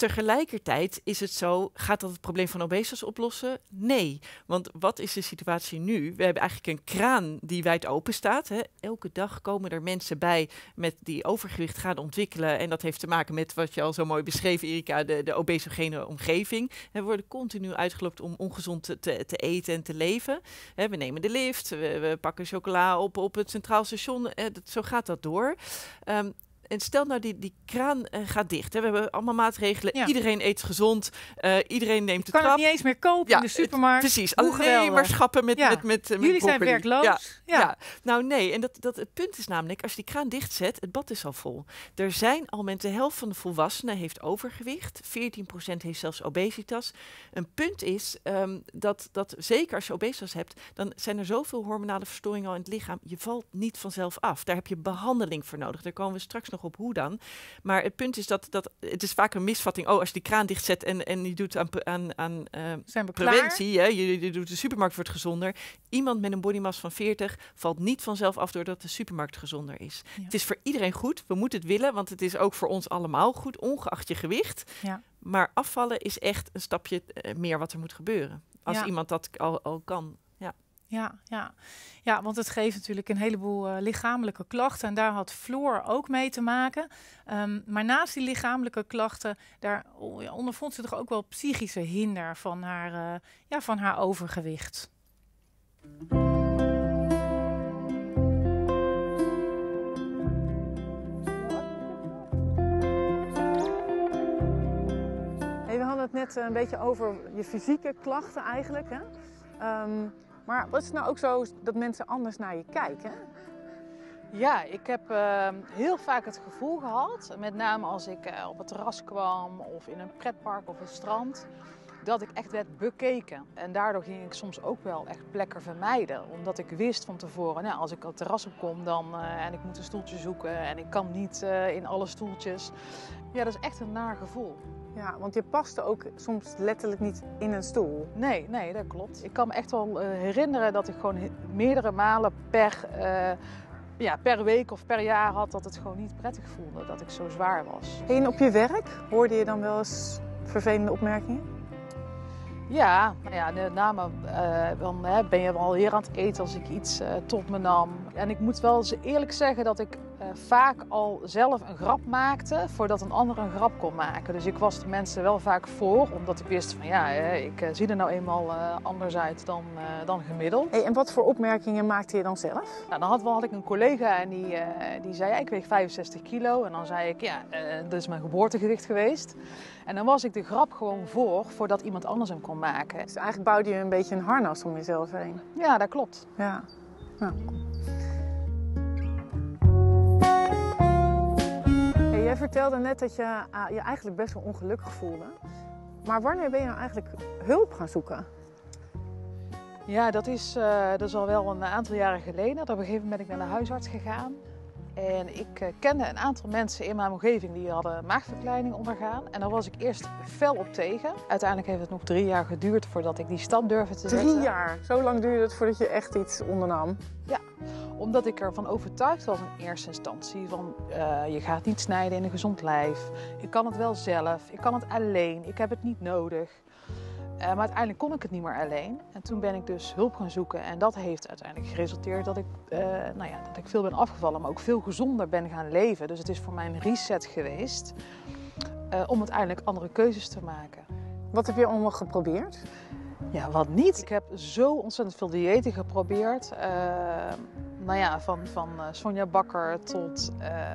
Tegelijkertijd is het zo, gaat dat het probleem van obesitas oplossen? Nee, want wat is de situatie nu? We hebben eigenlijk een kraan die wijd open staat. Hè. Elke dag komen er mensen bij met die overgewicht gaan ontwikkelen. En dat heeft te maken met wat je al zo mooi beschreef, Erica, de, de obesogene omgeving. We worden continu uitgelokt om ongezond te, te eten en te leven. Hè, we nemen de lift, we, we pakken chocola op op het Centraal Station. Hè, dat, zo gaat dat door. Um, En stel nou, die, die kraan uh, gaat dicht. Hè. We hebben allemaal maatregelen. Ja. Iedereen eet gezond. Uh, iedereen neemt de trap. Je kan het niet eens meer kopen ja, in de supermarkt. Het, precies. Alleen maar schappen met, ja. met, met, met Jullie broccoli. Zijn werkloos. Ja. Ja. Ja. Nou nee, en dat, dat, het punt is namelijk, als je die kraan dichtzet, het bad is al vol. Er zijn al mensen, de helft van de volwassenen heeft overgewicht. veertien procent heeft zelfs obesitas. Een punt is um, dat, dat zeker als je obesitas hebt, dan zijn er zoveel hormonale verstoringen al in het lichaam. Je valt niet vanzelf af. Daar heb je behandeling voor nodig. Daar komen we straks nog op hoe dan. Maar het punt is dat, dat het is vaak een misvatting. Oh, als je die kraan dichtzet en, en je doet aan, aan, aan uh, Zijn we preventie, hè? Je, je doet de supermarkt wordt gezonder. Iemand met een bodymass van veertig valt niet vanzelf af doordat de supermarkt gezonder is. Ja. Het is voor iedereen goed. We moeten het willen, want het is ook voor ons allemaal goed, ongeacht je gewicht. Ja. Maar afvallen is echt een stapje uh, meer wat er moet gebeuren. Als ja. iemand dat al, al kan. Ja, ja. ja, want het geeft natuurlijk een heleboel uh, lichamelijke klachten. En daar had Floor ook mee te maken. Um, maar naast die lichamelijke klachten, daar ondervond ze toch ook wel psychische hinder van haar, uh, ja, van haar overgewicht. Hey, we hadden het net een beetje over je fysieke klachten eigenlijk, hè? Um, Maar wat is nou ook zo dat mensen anders naar je kijken? Ja, ik heb uh, heel vaak het gevoel gehad, met name als ik uh, op het terras kwam of in een pretpark of een strand, dat ik echt werd bekeken. En daardoor ging ik soms ook wel echt plekken vermijden. Omdat ik wist van tevoren, nou, als ik op het terras op kom dan, uh, en ik moet een stoeltje zoeken en ik kan niet uh, in alle stoeltjes. Ja, dat is echt een naar gevoel. Ja, want je paste ook soms letterlijk niet in een stoel. Nee, nee, dat klopt. Ik kan me echt wel uh, herinneren dat ik gewoon meerdere malen per, uh, ja, per week of per jaar had dat het gewoon niet prettig voelde, dat ik zo zwaar was. En op je werk hoorde je dan wel eens vervelende opmerkingen? Ja, nou ja, met name uh, dan, hè, ben je wel hier aan het eten als ik iets uh, tot me nam. En ik moet wel eens eerlijk zeggen dat ik uh, vaak al zelf een grap maakte voordat een ander een grap kon maken. Dus ik was de mensen wel vaak voor, omdat ik wist van ja, hè, ik uh, zie er nou eenmaal uh, anders uit dan, uh, dan gemiddeld. Hey, en wat voor opmerkingen maakte je dan zelf? Nou, dan had, had ik een collega en die, uh, die zei ja, ik weeg vijfenzestig kilo. En dan zei ik ja, uh, dat is mijn geboortegewicht geweest. En dan was ik de grap gewoon voor, voordat iemand anders hem kon maken. Dus eigenlijk bouwde je een beetje een harnas om jezelf heen. Ja, dat klopt. Ja. Nou. Hey, jij vertelde net dat je uh, je eigenlijk best wel ongelukkig voelde. Maar wanneer ben je nou eigenlijk hulp gaan zoeken? Ja, dat is, uh, dat is al wel een aantal jaren geleden. Op een gegeven moment ben ik naar de huisarts gegaan. En ik uh, kende een aantal mensen in mijn omgeving die hadden maagverkleining ondergaan. En daar was ik eerst fel op tegen. Uiteindelijk heeft het nog drie jaar geduurd voordat ik die stap durfde te zetten. Drie jaar? Zo lang duurde het voordat je echt iets ondernam? Ja, omdat ik ervan overtuigd was in eerste instantie van uh, je gaat niet snijden in een gezond lijf. Ik kan het wel zelf, ik kan het alleen, ik heb het niet nodig. Uh, maar uiteindelijk kon ik het niet meer alleen. En toen ben ik dus hulp gaan zoeken. En dat heeft uiteindelijk geresulteerd dat ik, uh, nou ja, dat ik veel ben afgevallen. Maar ook veel gezonder ben gaan leven. Dus het is voor mij een reset geweest. Uh, om uiteindelijk andere keuzes te maken. Wat heb je allemaal geprobeerd? Ja, wat niet. Ik heb zo ontzettend veel diëten geprobeerd. Uh, nou ja, van, van Sonja Bakker tot uh,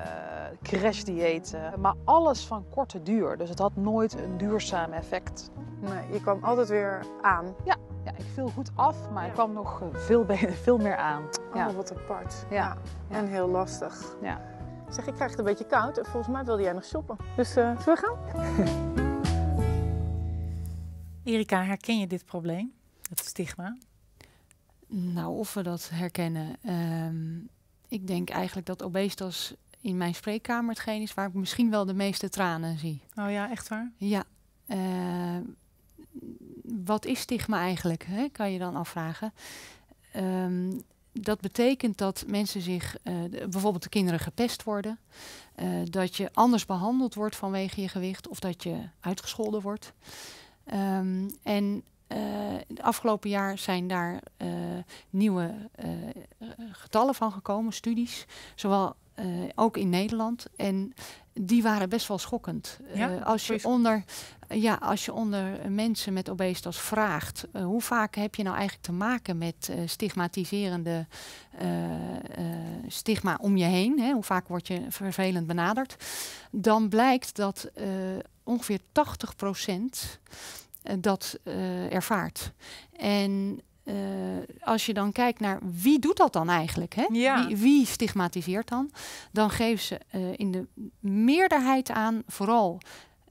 crashdieëten. Maar alles van korte duur. Dus het had nooit een duurzaam effect. Nee, je kwam altijd weer aan. Ja, ja, ik viel goed af, maar ja. ik kwam nog veel, veel meer aan. Oh, ja. Wat apart. Ja. ja. En heel lastig. Ja. Zeg, ik krijg het een beetje koud en volgens mij wilde jij nog shoppen. Dus uh, zullen we gaan? Erica, herken je dit probleem, dat stigma? Nou, of we dat herkennen. Um, ik denk eigenlijk dat obesitas in mijn spreekkamer hetgeen is waar ik misschien wel de meeste tranen zie. Oh ja, echt waar? Ja. Uh, wat is stigma eigenlijk, hè? Kan je dan afvragen. Um, dat betekent dat mensen zich, uh, bijvoorbeeld de kinderen gepest worden. Uh, dat je anders behandeld wordt vanwege je gewicht of dat je uitgescholden wordt. Um, en uh, het afgelopen jaar zijn daar uh, nieuwe uh, getallen van gekomen, studies. Zowel uh, ook in Nederland. En die waren best wel schokkend. Ja, uh, als, je onder, ja, als je onder mensen met obesitas vraagt, uh, hoe vaak heb je nou eigenlijk te maken met uh, stigmatiserende uh, uh, stigma om je heen? Hè? Hoe vaak word je vervelend benaderd? Dan blijkt dat uh, ongeveer tachtig procent dat uh, ervaart. En Uh, als je dan kijkt naar wie doet dat dan eigenlijk, hè? Ja. Wie, wie stigmatiseert dan, dan geven ze uh, in de meerderheid aan vooral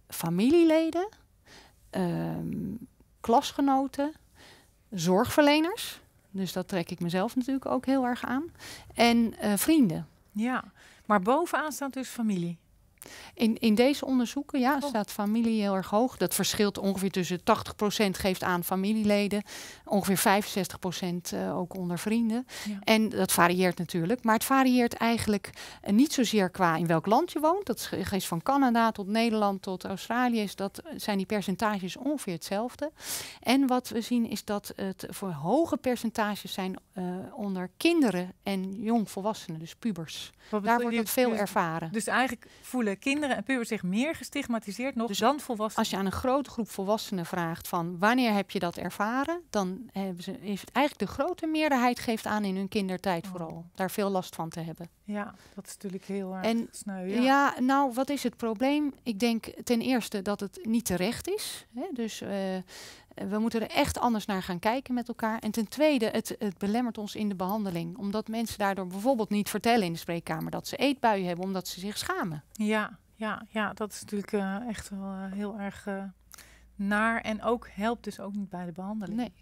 familieleden, uh, klasgenoten, zorgverleners. Dus dat trek ik mezelf natuurlijk ook heel erg aan. En uh, vrienden. Ja, maar bovenaan staat dus familie. In, in deze onderzoeken ja, oh. staat familie heel erg hoog. Dat verschilt ongeveer tussen tachtig procent geeft aan familieleden. Ongeveer vijfenzestig procent uh, ook onder vrienden. Ja. En dat varieert natuurlijk. Maar het varieert eigenlijk uh, niet zozeer qua in welk land je woont. Dat is van Canada tot Nederland tot Australië. Is dat, zijn die percentages ongeveer hetzelfde. En wat we zien is dat het voor hoge percentages zijn uh, onder kinderen en jongvolwassenen. Dus pubers. Wat Daar wordt het veel dus, ervaren. Dus eigenlijk voelen kinderen en pubers zich meer gestigmatiseerd nog dus dan volwassenen. Als je aan een grote groep volwassenen vraagt van wanneer heb je dat ervaren, dan hebben ze, is het eigenlijk de grote meerderheid geeft aan in hun kindertijd oh. vooral. Daar veel last van te hebben. Ja, dat is natuurlijk heel erg en, sneu. Ja. ja, nou wat is het probleem? Ik denk ten eerste dat het niet terecht is. Hè? Dus uh, we moeten er echt anders naar gaan kijken met elkaar. En ten tweede, het, het belemmert ons in de behandeling. Omdat mensen daardoor bijvoorbeeld niet vertellen in de spreekkamer dat ze eetbuien hebben, omdat ze zich schamen. Ja, ja, ja dat is natuurlijk uh, echt wel uh, heel erg uh, naar. En ook helpt dus ook niet bij de behandeling. Nee.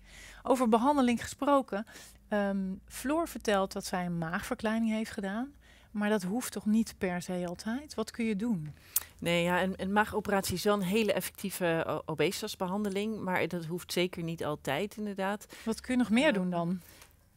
Over behandeling gesproken. Um, Floor vertelt dat zij een maagverkleining heeft gedaan. Maar dat hoeft toch niet per se altijd? Wat kun je doen? Nee, ja, een, een maagoperatie is wel een hele effectieve obesitasbehandeling. Maar dat hoeft zeker niet altijd, inderdaad. Wat kun je nog meer uh, doen dan?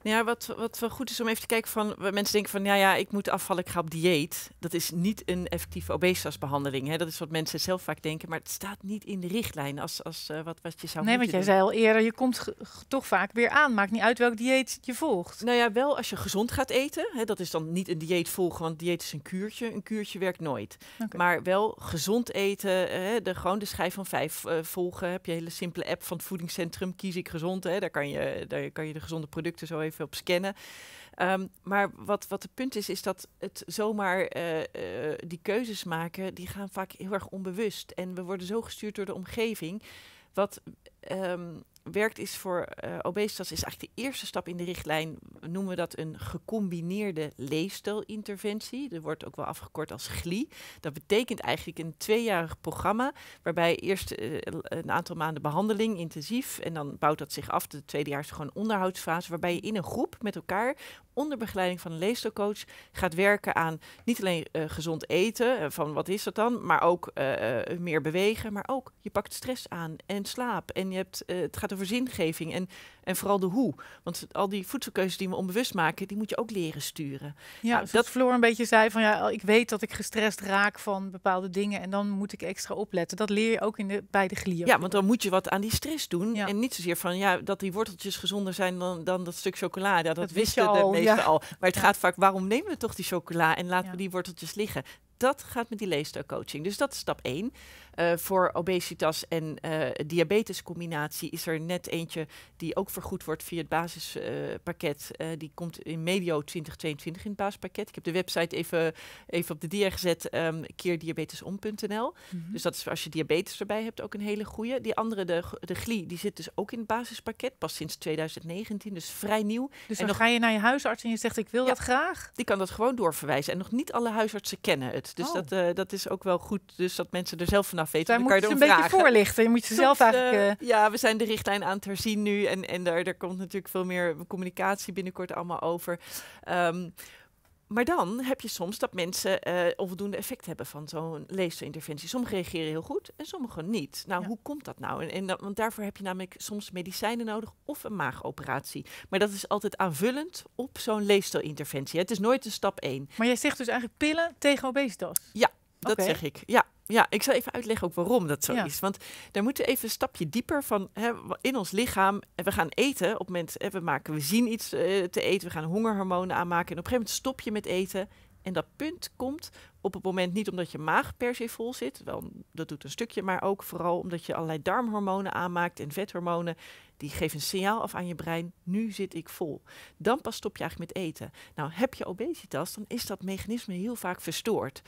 Ja, wat, wat wel goed is om even te kijken van... Mensen denken van, ja, ja, ik moet afvallen, ik ga op dieet. Dat is niet een effectieve obesitasbehandeling. Hè? Dat is wat mensen zelf vaak denken. Maar het staat niet in de richtlijn als, als uh, wat, wat je zou nee, moeten doen. Nee, want jij zei al eerder, je komt toch vaak weer aan. Maakt niet uit welk dieet je volgt. Nou ja, wel als je gezond gaat eten. Hè? Dat is dan niet een dieet volgen, want dieet is een kuurtje. Een kuurtje werkt nooit. Okay. Maar wel gezond eten, hè? De, gewoon de schijf van vijf uh, volgen. Heb je een hele simpele app van het voedingscentrum, Kies ik Gezond. Hè? Daar, kan je, daar kan je de gezonde producten zo even op scannen. Um, maar wat, wat het punt is, is dat het zomaar uh, uh, die keuzes maken, die gaan vaak heel erg onbewust. En we worden zo gestuurd door de omgeving. Wat um, werkt is voor uh, obesitas is eigenlijk de eerste stap in de richtlijn. We noemen dat een gecombineerde leefstijlinterventie. Dat wordt ook wel afgekort als G L I. Dat betekent eigenlijk een tweejarig programma waarbij eerst uh, een aantal maanden behandeling intensief en dan bouwt dat zich af. De tweede jaar is gewoon een onderhoudsfase waarbij je in een groep met elkaar onder begeleiding van een leefstijlcoach gaat werken aan niet alleen uh, gezond eten, uh, van wat is dat dan, maar ook uh, meer bewegen, maar ook je pakt stress aan en slaap en je hebt, uh, het gaat over zingeving en, en vooral de hoe. Want al die voedselkeuzes die we onbewust maken, die moet je ook leren sturen. Ja, nou, dat Floor een beetje zei van ja, ik weet dat ik gestrest raak van bepaalde dingen en dan moet ik extra opletten. Dat leer je ook in de, bij de G L I. Ja, want dan moet je wat aan die stress doen ja. en niet zozeer van ja, dat die worteltjes gezonder zijn dan, dan dat stuk chocolade. Dat, dat wisten je al, de meesten ja. al. Maar het ja. gaat vaak, waarom nemen we toch die chocola en laten ja. we die worteltjes liggen? Dat gaat met die leefstijlcoaching. Dus dat is stap één. Uh, voor obesitas en uh, diabetescombinatie is er net eentje die ook vergoed wordt via het basispakket. Uh, uh, die komt in medio twintig tweeëntwintig in het basispakket. Ik heb de website even, even op de dia gezet, um, keer diabetesom punt n l. Mm-hmm. Dus dat is als je diabetes erbij hebt ook een hele goede. Die andere, de, de G L I, die zit dus ook in het basispakket. Pas sinds twintig negentien, dus vrij nieuw. Dus dan, dan ga je naar je huisarts en je zegt ik wil ja, dat graag? Die kan dat gewoon doorverwijzen. En nog niet alle huisartsen kennen het. Dus oh. dat, uh, dat is ook wel goed, dus dat mensen er zelf vanaf weten. Daar moet je ze een vragen. beetje voorlichten. Je moet jezelf eigenlijk... Uh... Ja, we zijn de richtlijn aan het herzien nu. En, en daar, daar komt natuurlijk veel meer communicatie binnenkort allemaal over. Um, Maar dan heb je soms dat mensen uh, onvoldoende effect hebben van zo'n leefstijlinterventie. Sommigen reageren heel goed en sommigen niet. Nou, ja. Hoe komt dat nou? En, en dat, want daarvoor heb je namelijk soms medicijnen nodig of een maagoperatie. Maar dat is altijd aanvullend op zo'n leefstijlinterventie. Het is nooit een stap één. Maar jij zegt dus eigenlijk pillen tegen obesitas? Ja, dat okay. zeg ik. Ja. Ja, ik zal even uitleggen ook waarom dat zo ja. is. Want daar moeten we even een stapje dieper van hè, in ons lichaam. We gaan eten op het moment, hè, we, maken, we zien iets uh, te eten, we gaan hongerhormonen aanmaken. En op een gegeven moment stop je met eten. En dat punt komt op het moment niet omdat je maag per se vol zit. Wel, dat doet een stukje, maar ook vooral omdat je allerlei darmhormonen aanmaakt en vethormonen. Die geven een signaal af aan je brein, nu zit ik vol. Dan pas stop je eigenlijk met eten. Nou, heb je obesitas, dan is dat mechanisme heel vaak verstoord.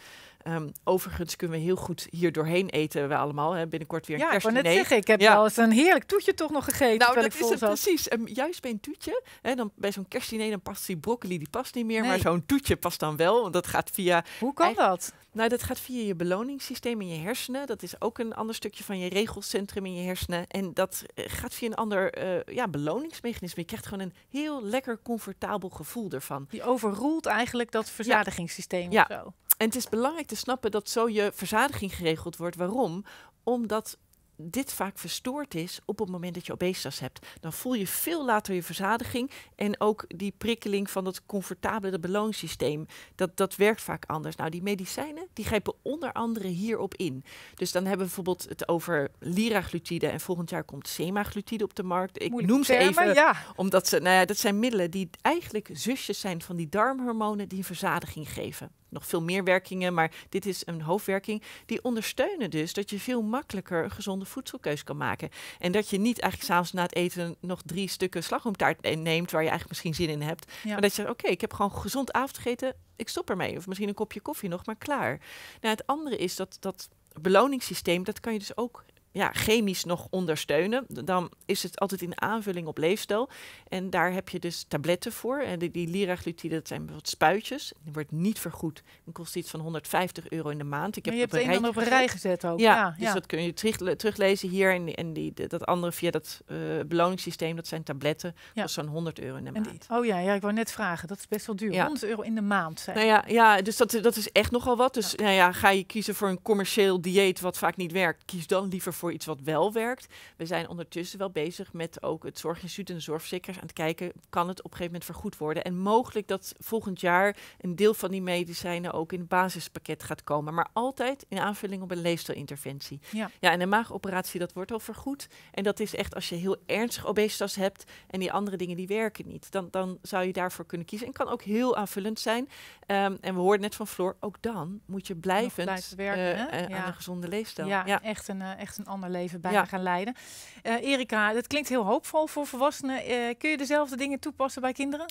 Um, overigens kunnen we heel goed hier doorheen eten, we allemaal. Hè. Binnenkort weer een kerstdiner. Ja, ik wou net zeggen, ik heb ja. wel eens een heerlijk toetje toch nog gegeten. Nou, dat ik vol is het precies. Um, juist bij een toetje, hè, dan, bij zo'n kerstdiner, dan past die broccoli, die past niet meer. Nee. Maar zo'n toetje past dan wel, want dat gaat via... Hoe kan dat? Nou, dat gaat via je beloningssysteem in je hersenen. Dat is ook een ander stukje van je regelcentrum in je hersenen. En dat uh, gaat via een ander Uh, ja, beloningsmechanisme. Je krijgt gewoon een heel lekker comfortabel gevoel ervan. Die overroelt eigenlijk dat verzadigingssysteem ja. of zo. En het is belangrijk te snappen dat zo je verzadiging geregeld wordt. Waarom? Omdat dit vaak verstoord is op het moment dat je obesitas hebt. Dan voel je veel later je verzadiging en ook die prikkeling van dat comfortabele beloningssysteem. Dat, dat werkt vaak anders. Nou, die medicijnen die grijpen onder andere hierop in. Dus dan hebben we bijvoorbeeld het over liraglutide en volgend jaar komt semaglutide op de markt. Ik Moeilijke noem ze termen, even, ja. omdat ze, nou ja, dat zijn middelen die eigenlijk zusjes zijn van die darmhormonen die een verzadiging geven. Nog veel meer werkingen, maar dit is een hoofdwerking. Die ondersteunen dus dat je veel makkelijker een gezonde voedselkeus kan maken. En dat je niet eigenlijk s'avonds na het eten nog drie stukken slagroomtaart neemt waar je eigenlijk misschien zin in hebt. Ja. Maar dat je zegt, oké, okay, ik heb gewoon gezond avondgegeten, ik stop ermee. Of misschien een kopje koffie nog, maar klaar. Nou, het andere is dat dat beloningssysteem, dat kan je dus ook ja, chemisch nog ondersteunen. Dan is het altijd in aanvulling op leefstijl. En daar heb je dus tabletten voor. En die, die liraglutide, dat zijn bijvoorbeeld spuitjes. Die wordt niet vergoed. Dat kost iets van honderdvijftig euro in de maand. Ik heb maar je op hebt een dan op een rij gezet ook. Ja, ja, ja, dus dat kun je terug, teruglezen hier. En, en die, dat andere via dat uh, beloningssysteem, dat zijn tabletten. Dat ja. kost zo'n honderd euro in de en maand. Die, oh ja, ja, ik wou net vragen. Dat is best wel duur. Ja. honderd euro in de maand. Zijn. Nou ja, ja, dus dat, dat is echt nogal wat. Dus ja. Nou ja, ga je kiezen voor een commercieel dieet wat vaak niet werkt, kies dan liever voor iets wat wel werkt. We zijn ondertussen wel bezig met ook het Zorginstituut en de zorgverzekeraars aan het kijken, kan het op een gegeven moment vergoed worden? En mogelijk dat volgend jaar een deel van die medicijnen ook in het basispakket gaat komen. Maar altijd in aanvulling op een leefstijlinterventie. Ja. Ja, en een maagoperatie, dat wordt al vergoed. En dat is echt als je heel ernstig obesitas hebt en die andere dingen die werken niet. Dan, dan zou je daarvoor kunnen kiezen. En kan ook heel aanvullend zijn. Um, en we hoorden net van Floor, ook dan moet je blijvend werken, uh, ja. aan een gezonde leefstijl. Ja, ja. echt een, uh, echt een ander leven bij ja. gaan leiden. Uh, Erica, dat klinkt heel hoopvol voor volwassenen. Uh, kun je dezelfde dingen toepassen bij kinderen?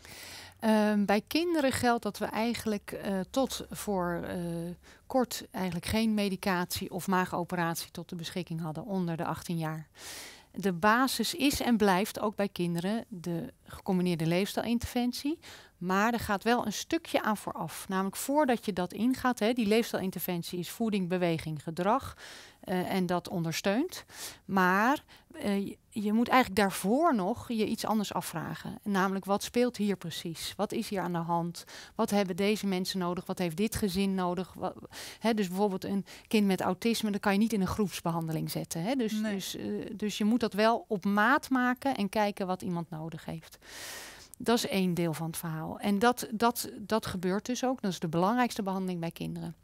Uh, bij kinderen geldt dat we eigenlijk uh, tot voor uh, kort eigenlijk geen medicatie of maagoperatie tot de beschikking hadden onder de achttien jaar. De basis is en blijft ook bij kinderen de gecombineerde leefstijlinterventie. Maar er gaat wel een stukje aan vooraf. Namelijk voordat je dat ingaat, hè, die leefstijlinterventie is voeding, beweging, gedrag. Uh, en dat ondersteunt. Maar uh, je moet eigenlijk daarvoor nog je iets anders afvragen. Namelijk, wat speelt hier precies? Wat is hier aan de hand? Wat hebben deze mensen nodig? Wat heeft dit gezin nodig? Wat, hè, dus bijvoorbeeld een kind met autisme, dat kan je niet in een groepsbehandeling zetten. Hè? Dus, nee. dus, uh, dus je moet dat wel op maat maken en kijken wat iemand nodig heeft. Dat is één deel van het verhaal. En dat, dat, dat gebeurt dus ook. Dat is de belangrijkste behandeling bij kinderen.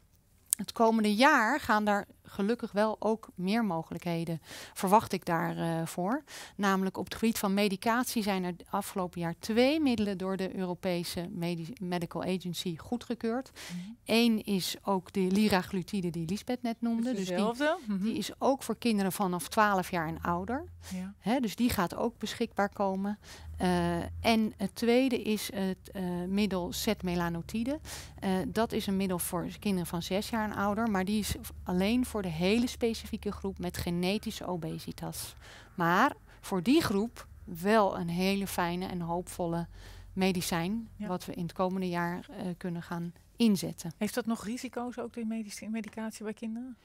Het komende jaar gaan daar gelukkig wel ook meer mogelijkheden, verwacht ik daarvoor. Uh, Namelijk op het gebied van medicatie zijn er afgelopen jaar twee middelen door de Europese Medi Medical Agency goedgekeurd. Mm-hmm. Eén is ook de liraglutide die Liesbeth net noemde. Dus die, mm-hmm. die is ook voor kinderen vanaf twaalf jaar en ouder. Ja. Hè, dus die gaat ook beschikbaar komen. Uh, en het tweede is het uh, middel setmelanotide. Uh, dat is een middel voor kinderen van zes jaar en ouder, maar die is alleen voor de hele specifieke groep met genetische obesitas. Maar voor die groep wel een hele fijne en hoopvolle medicijn, ja. wat we in het komende jaar uh, kunnen gaan inzetten. Heeft dat nog risico's ook, die medicatie bij kinderen?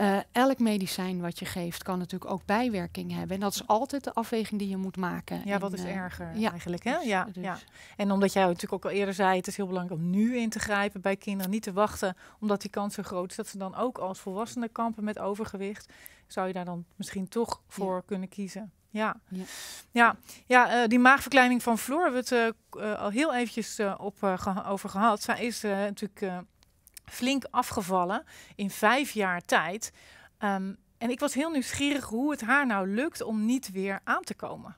Uh, elk medicijn wat je geeft kan natuurlijk ook bijwerking hebben. En dat is altijd de afweging die je moet maken. Ja, en wat is uh, erger ja, eigenlijk. Hè? Dus, ja, dus. Ja. En omdat jij natuurlijk ook al eerder zei, het is heel belangrijk om nu in te grijpen bij kinderen. Niet te wachten, omdat die kans zo groot is dat ze dan ook als volwassenen kampen met overgewicht. Zou je daar dan misschien toch voor ja. kunnen kiezen. Ja, ja. ja, ja uh, die maagverkleining van Floor hebben we het uh, uh, al heel eventjes uh, op, uh, ge over gehad. Zij is uh, natuurlijk uh, flink afgevallen in vijf jaar tijd. Um, en ik was heel nieuwsgierig hoe het haar nou lukt om niet weer aan te komen.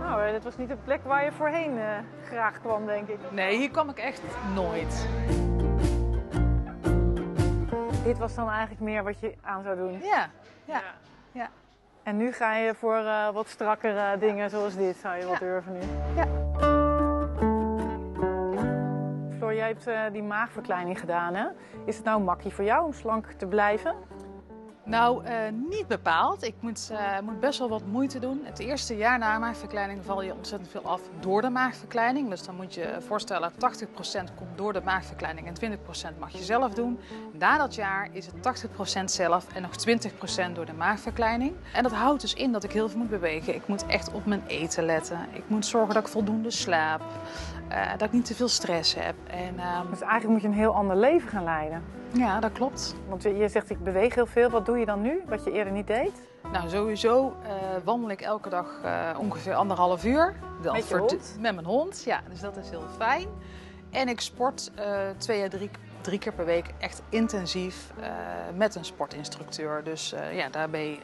Nou, uh, dat was niet de plek waar je voorheen uh, graag kwam, denk ik. Nee, hier kwam ik echt nooit. Dit was dan eigenlijk meer wat je aan zou doen? Ja. Ja. Ja. En nu ga je voor uh, wat strakkere uh, dingen zoals dit, zou je ja. wat durven nu? Ja. Floor, jij hebt uh, die maagverkleining gedaan, hè? Is het nou makkie voor jou om slank te blijven? Nou, uh, niet bepaald. Ik moet, uh, moet best wel wat moeite doen. Het eerste jaar na maagverkleining val je ontzettend veel af door de maagverkleining. Dus dan moet je voorstellen, tachtig procent komt door de maagverkleining en twintig procent mag je zelf doen. Na dat jaar is het tachtig procent zelf en nog twintig procent door de maagverkleining. En dat houdt dus in dat ik heel veel moet bewegen. Ik moet echt op mijn eten letten. Ik moet zorgen dat ik voldoende slaap. Uh, dat ik niet te veel stress heb. En, uh... dus eigenlijk moet je een heel ander leven gaan leiden. Ja, dat klopt. Want je zegt, ik beweeg heel veel. Wat doe je dan nu, wat je eerder niet deed? Nou, sowieso uh, wandel ik elke dag uh, ongeveer anderhalf uur. Dat met je hond? Met mijn hond, ja. Dus dat is heel fijn. En ik sport uh, twee à drie, drie keer per week echt intensief uh, met een sportinstructeur. Dus uh, ja, daarbij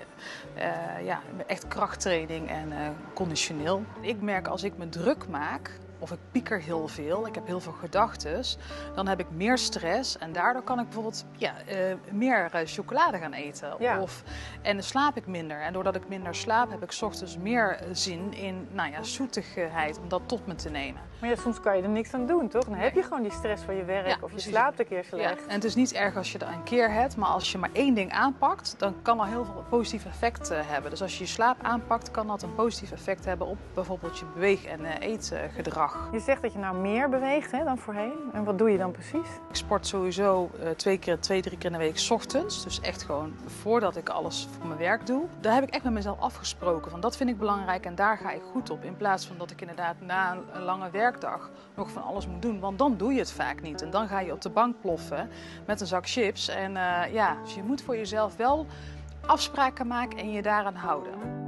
uh, ja, echt krachttraining en uh, conditioneel. Ik merk als ik me druk maak... of ik pieker heel veel, ik heb heel veel gedachtes, dan heb ik meer stress en daardoor kan ik bijvoorbeeld ja, uh, meer uh, chocolade gaan eten. Ja. Of, en dan slaap ik minder. En doordat ik minder slaap heb ik 's ochtends meer uh, zin in nou ja, zoetigheid om dat tot me te nemen. Maar ja, soms kan je er niks aan doen, toch? Dan nee. heb je gewoon die stress van je werk ja, of je precies. slaapt een keer slecht. Ja. En het is niet erg als je er een keer hebt, maar als je maar één ding aanpakt, dan kan dat heel veel positief effect uh, hebben. Dus als je je slaap aanpakt, kan dat een positief effect hebben op bijvoorbeeld je beweeg- en uh, eetgedrag. Je zegt dat je nou meer beweegt hè, dan voorheen. En wat doe je dan precies? Ik sport sowieso uh, twee, keer, twee, drie keer in de week 's ochtends. Dus echt gewoon voordat ik alles voor mijn werk doe. Daar heb ik echt met mezelf afgesproken. Van dat vind ik belangrijk en daar ga ik goed op. In plaats van dat ik inderdaad na een lange werkdag nog van alles moet doen. Want dan doe je het vaak niet. En dan ga je op de bank ploffen met een zak chips. En uh, ja, dus je moet voor jezelf wel afspraken maken en je daaraan houden.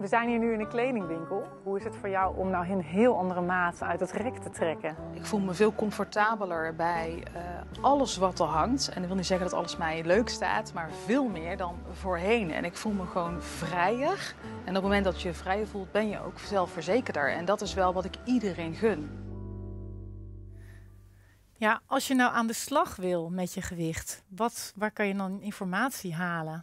We zijn hier nu in een kledingwinkel. Hoe is het voor jou om nou in heel andere maat uit het rek te trekken? Ik voel me veel comfortabeler bij uh, alles wat er hangt. En ik wil niet zeggen dat alles mij leuk staat, maar veel meer dan voorheen. En ik voel me gewoon vrijer. En op het moment dat je je vrijer voelt, ben je ook zelfverzekerder. En dat is wel wat ik iedereen gun. Ja, als je nou aan de slag wil met je gewicht, wat, waar kan je dan informatie halen?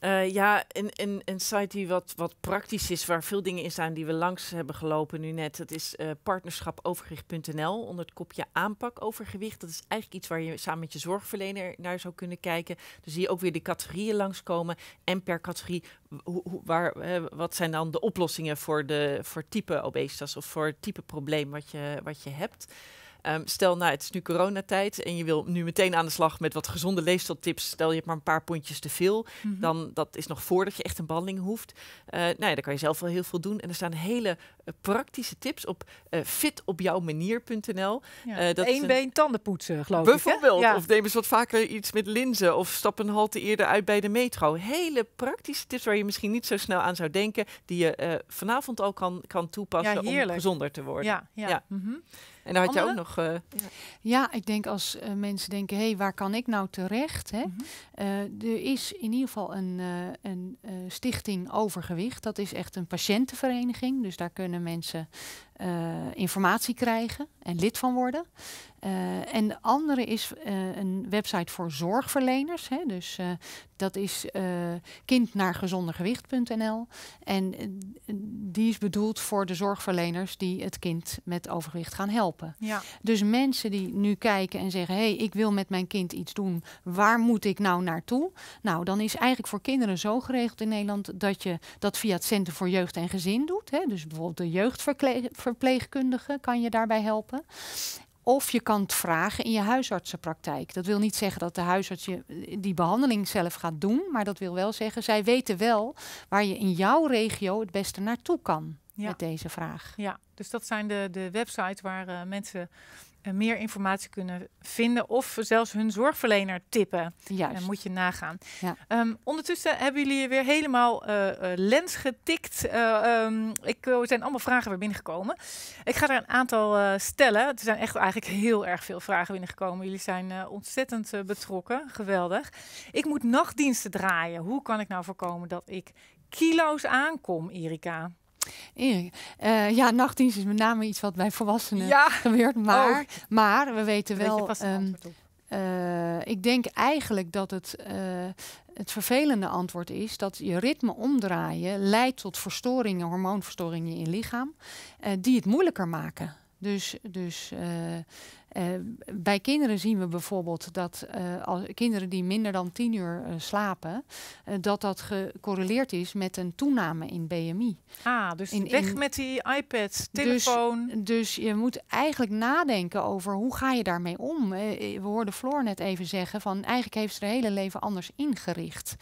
Uh, ja, een, een, een site die wat, wat praktisch is, waar veel dingen in staan die we langs hebben gelopen nu net. Dat is uh, partnerschap overgewicht punt n l onder het kopje aanpak overgewicht. Dat is eigenlijk iets waar je samen met je zorgverlener naar zou kunnen kijken. Dan zie je ook weer de categorieën langskomen en per categorie ho, ho, waar, uh, wat zijn dan de oplossingen voor, de, voor type obesitas of voor het type probleem wat je, wat je hebt. Um, stel, nou, het is nu coronatijd en je wil nu meteen aan de slag met wat gezonde leefstijltips. Stel, je hebt maar een paar pondjes te veel. Mm-hmm. Dan dat is nog voordat je echt een behandeling hoeft. Uh, nou ja, daar kan je zelf wel heel veel doen. En er staan hele uh, praktische tips op uh, fit op jouw manier punt n l. Ja. Uh, Eén been een... tanden poetsen, geloof ik. Bijvoorbeeld. Ja. Of neem eens wat vaker iets met linzen. Of stap een halte eerder uit bij de metro. Hele praktische tips waar je misschien niet zo snel aan zou denken. Die je uh, vanavond al kan, kan toepassen ja, om gezonder te worden. Ja, ja. ja. Mm-hmm. En daar had je Andere? ook nog... Uh, ja. ja, ik denk als uh, mensen denken, hé, hey, waar kan ik nou terecht? Hè? Mm-hmm. uh, er is in ieder geval een, uh, een uh, Stichting Overgewicht. Dat is echt een patiëntenvereniging. Dus daar kunnen mensen uh, informatie krijgen en lid van worden. Uh, en de andere is uh, een website voor zorgverleners. Hè? Dus uh, dat is uh, kind naar gezonder gewicht punt n l. En uh, die is bedoeld voor de zorgverleners die het kind met overgewicht gaan helpen. Ja. Dus mensen die nu kijken en zeggen, hé, hey, ik wil met mijn kind iets doen. Waar moet ik nou naartoe? Nou, dan is eigenlijk voor kinderen zo geregeld in Nederland dat je dat via het Centrum voor Jeugd en Gezin doet. Hè? Dus bijvoorbeeld de jeugdverpleegkundige kan je daarbij helpen. Of je kan het vragen in je huisartsenpraktijk. Dat wil niet zeggen dat de huisarts je die behandeling zelf gaat doen. Maar dat wil wel zeggen, zij weten wel waar je in jouw regio het beste naartoe kan. Ja. Met deze vraag. Ja, dus dat zijn de, de websites waar uh, mensen uh, meer informatie kunnen vinden. Of zelfs hun zorgverlener tippen. Juist. En moet je nagaan. Ja. Um, ondertussen hebben jullie weer helemaal uh, lens getikt. Uh, um, ik, er zijn allemaal vragen weer binnengekomen. Ik ga er een aantal uh, stellen. Er zijn echt eigenlijk heel erg veel vragen binnengekomen. Jullie zijn uh, ontzettend uh, betrokken. Geweldig. Ik moet nachtdiensten draaien. Hoe kan ik nou voorkomen dat ik kilo's aankom, Erica? Erik, uh, ja, nachtdienst is met name iets wat bij volwassenen ja. gebeurt. Maar, oh. maar we weten wel, um, uh, ik denk eigenlijk dat het, uh, het vervelende antwoord is dat je ritme omdraaien leidt tot verstoringen, hormoonverstoringen in je lichaam, uh, die het moeilijker maken. Dus, dus uh, uh, bij kinderen zien we bijvoorbeeld dat uh, als kinderen die minder dan tien uur uh, slapen, uh, dat dat gecorreleerd is met een toename in B M I. Ah, dus in, in, weg met die iPad, telefoon. Dus, dus je moet eigenlijk nadenken over hoe ga je daarmee om. Uh, we hoorden Floor net even zeggen van eigenlijk heeft ze haar hele leven anders ingericht.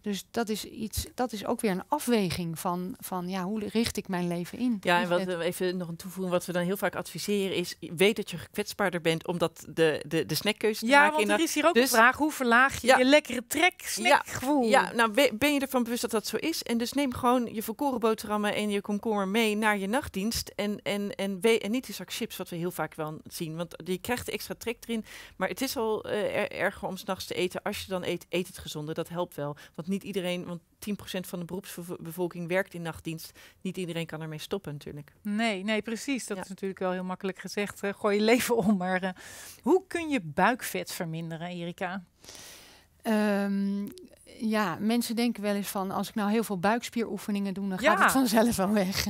Dus dat is iets, dat is ook weer een afweging van, van ja, hoe richt ik mijn leven in? Ja, en wat, even nog een toevoeging, wat we dan heel vaak adviseren is, weet dat je kwetsbaarder bent omdat de, de, de snackkeuze te ja, maken. Ja, want er is hier ook dus, de vraag, hoe verlaag je ja, je lekkere trek snackgevoel? Ja, ja, nou ben je ervan bewust dat dat zo is? En dus neem gewoon je volkoren boterhammen en je komkommer mee naar je nachtdienst en, en, en, en, en niet die zak chips, wat we heel vaak wel zien, want je krijgt extra trek erin, maar het is al uh, er, erger om 's nachts te eten. Als je dan eet, eet het gezonder, dat helpt wel. Want niet iedereen, want tien procent van de beroepsbevolking werkt in nachtdienst. Niet iedereen kan ermee stoppen natuurlijk. Nee, nee, precies. Dat ja. is natuurlijk wel heel makkelijk gezegd. Uh, gooi je leven om. Maar uh, hoe kun je buikvet verminderen, Erica? Um, ja, mensen denken wel eens van, als ik nou heel veel buikspieroefeningen doe, dan ja. gaat het vanzelf wel weg.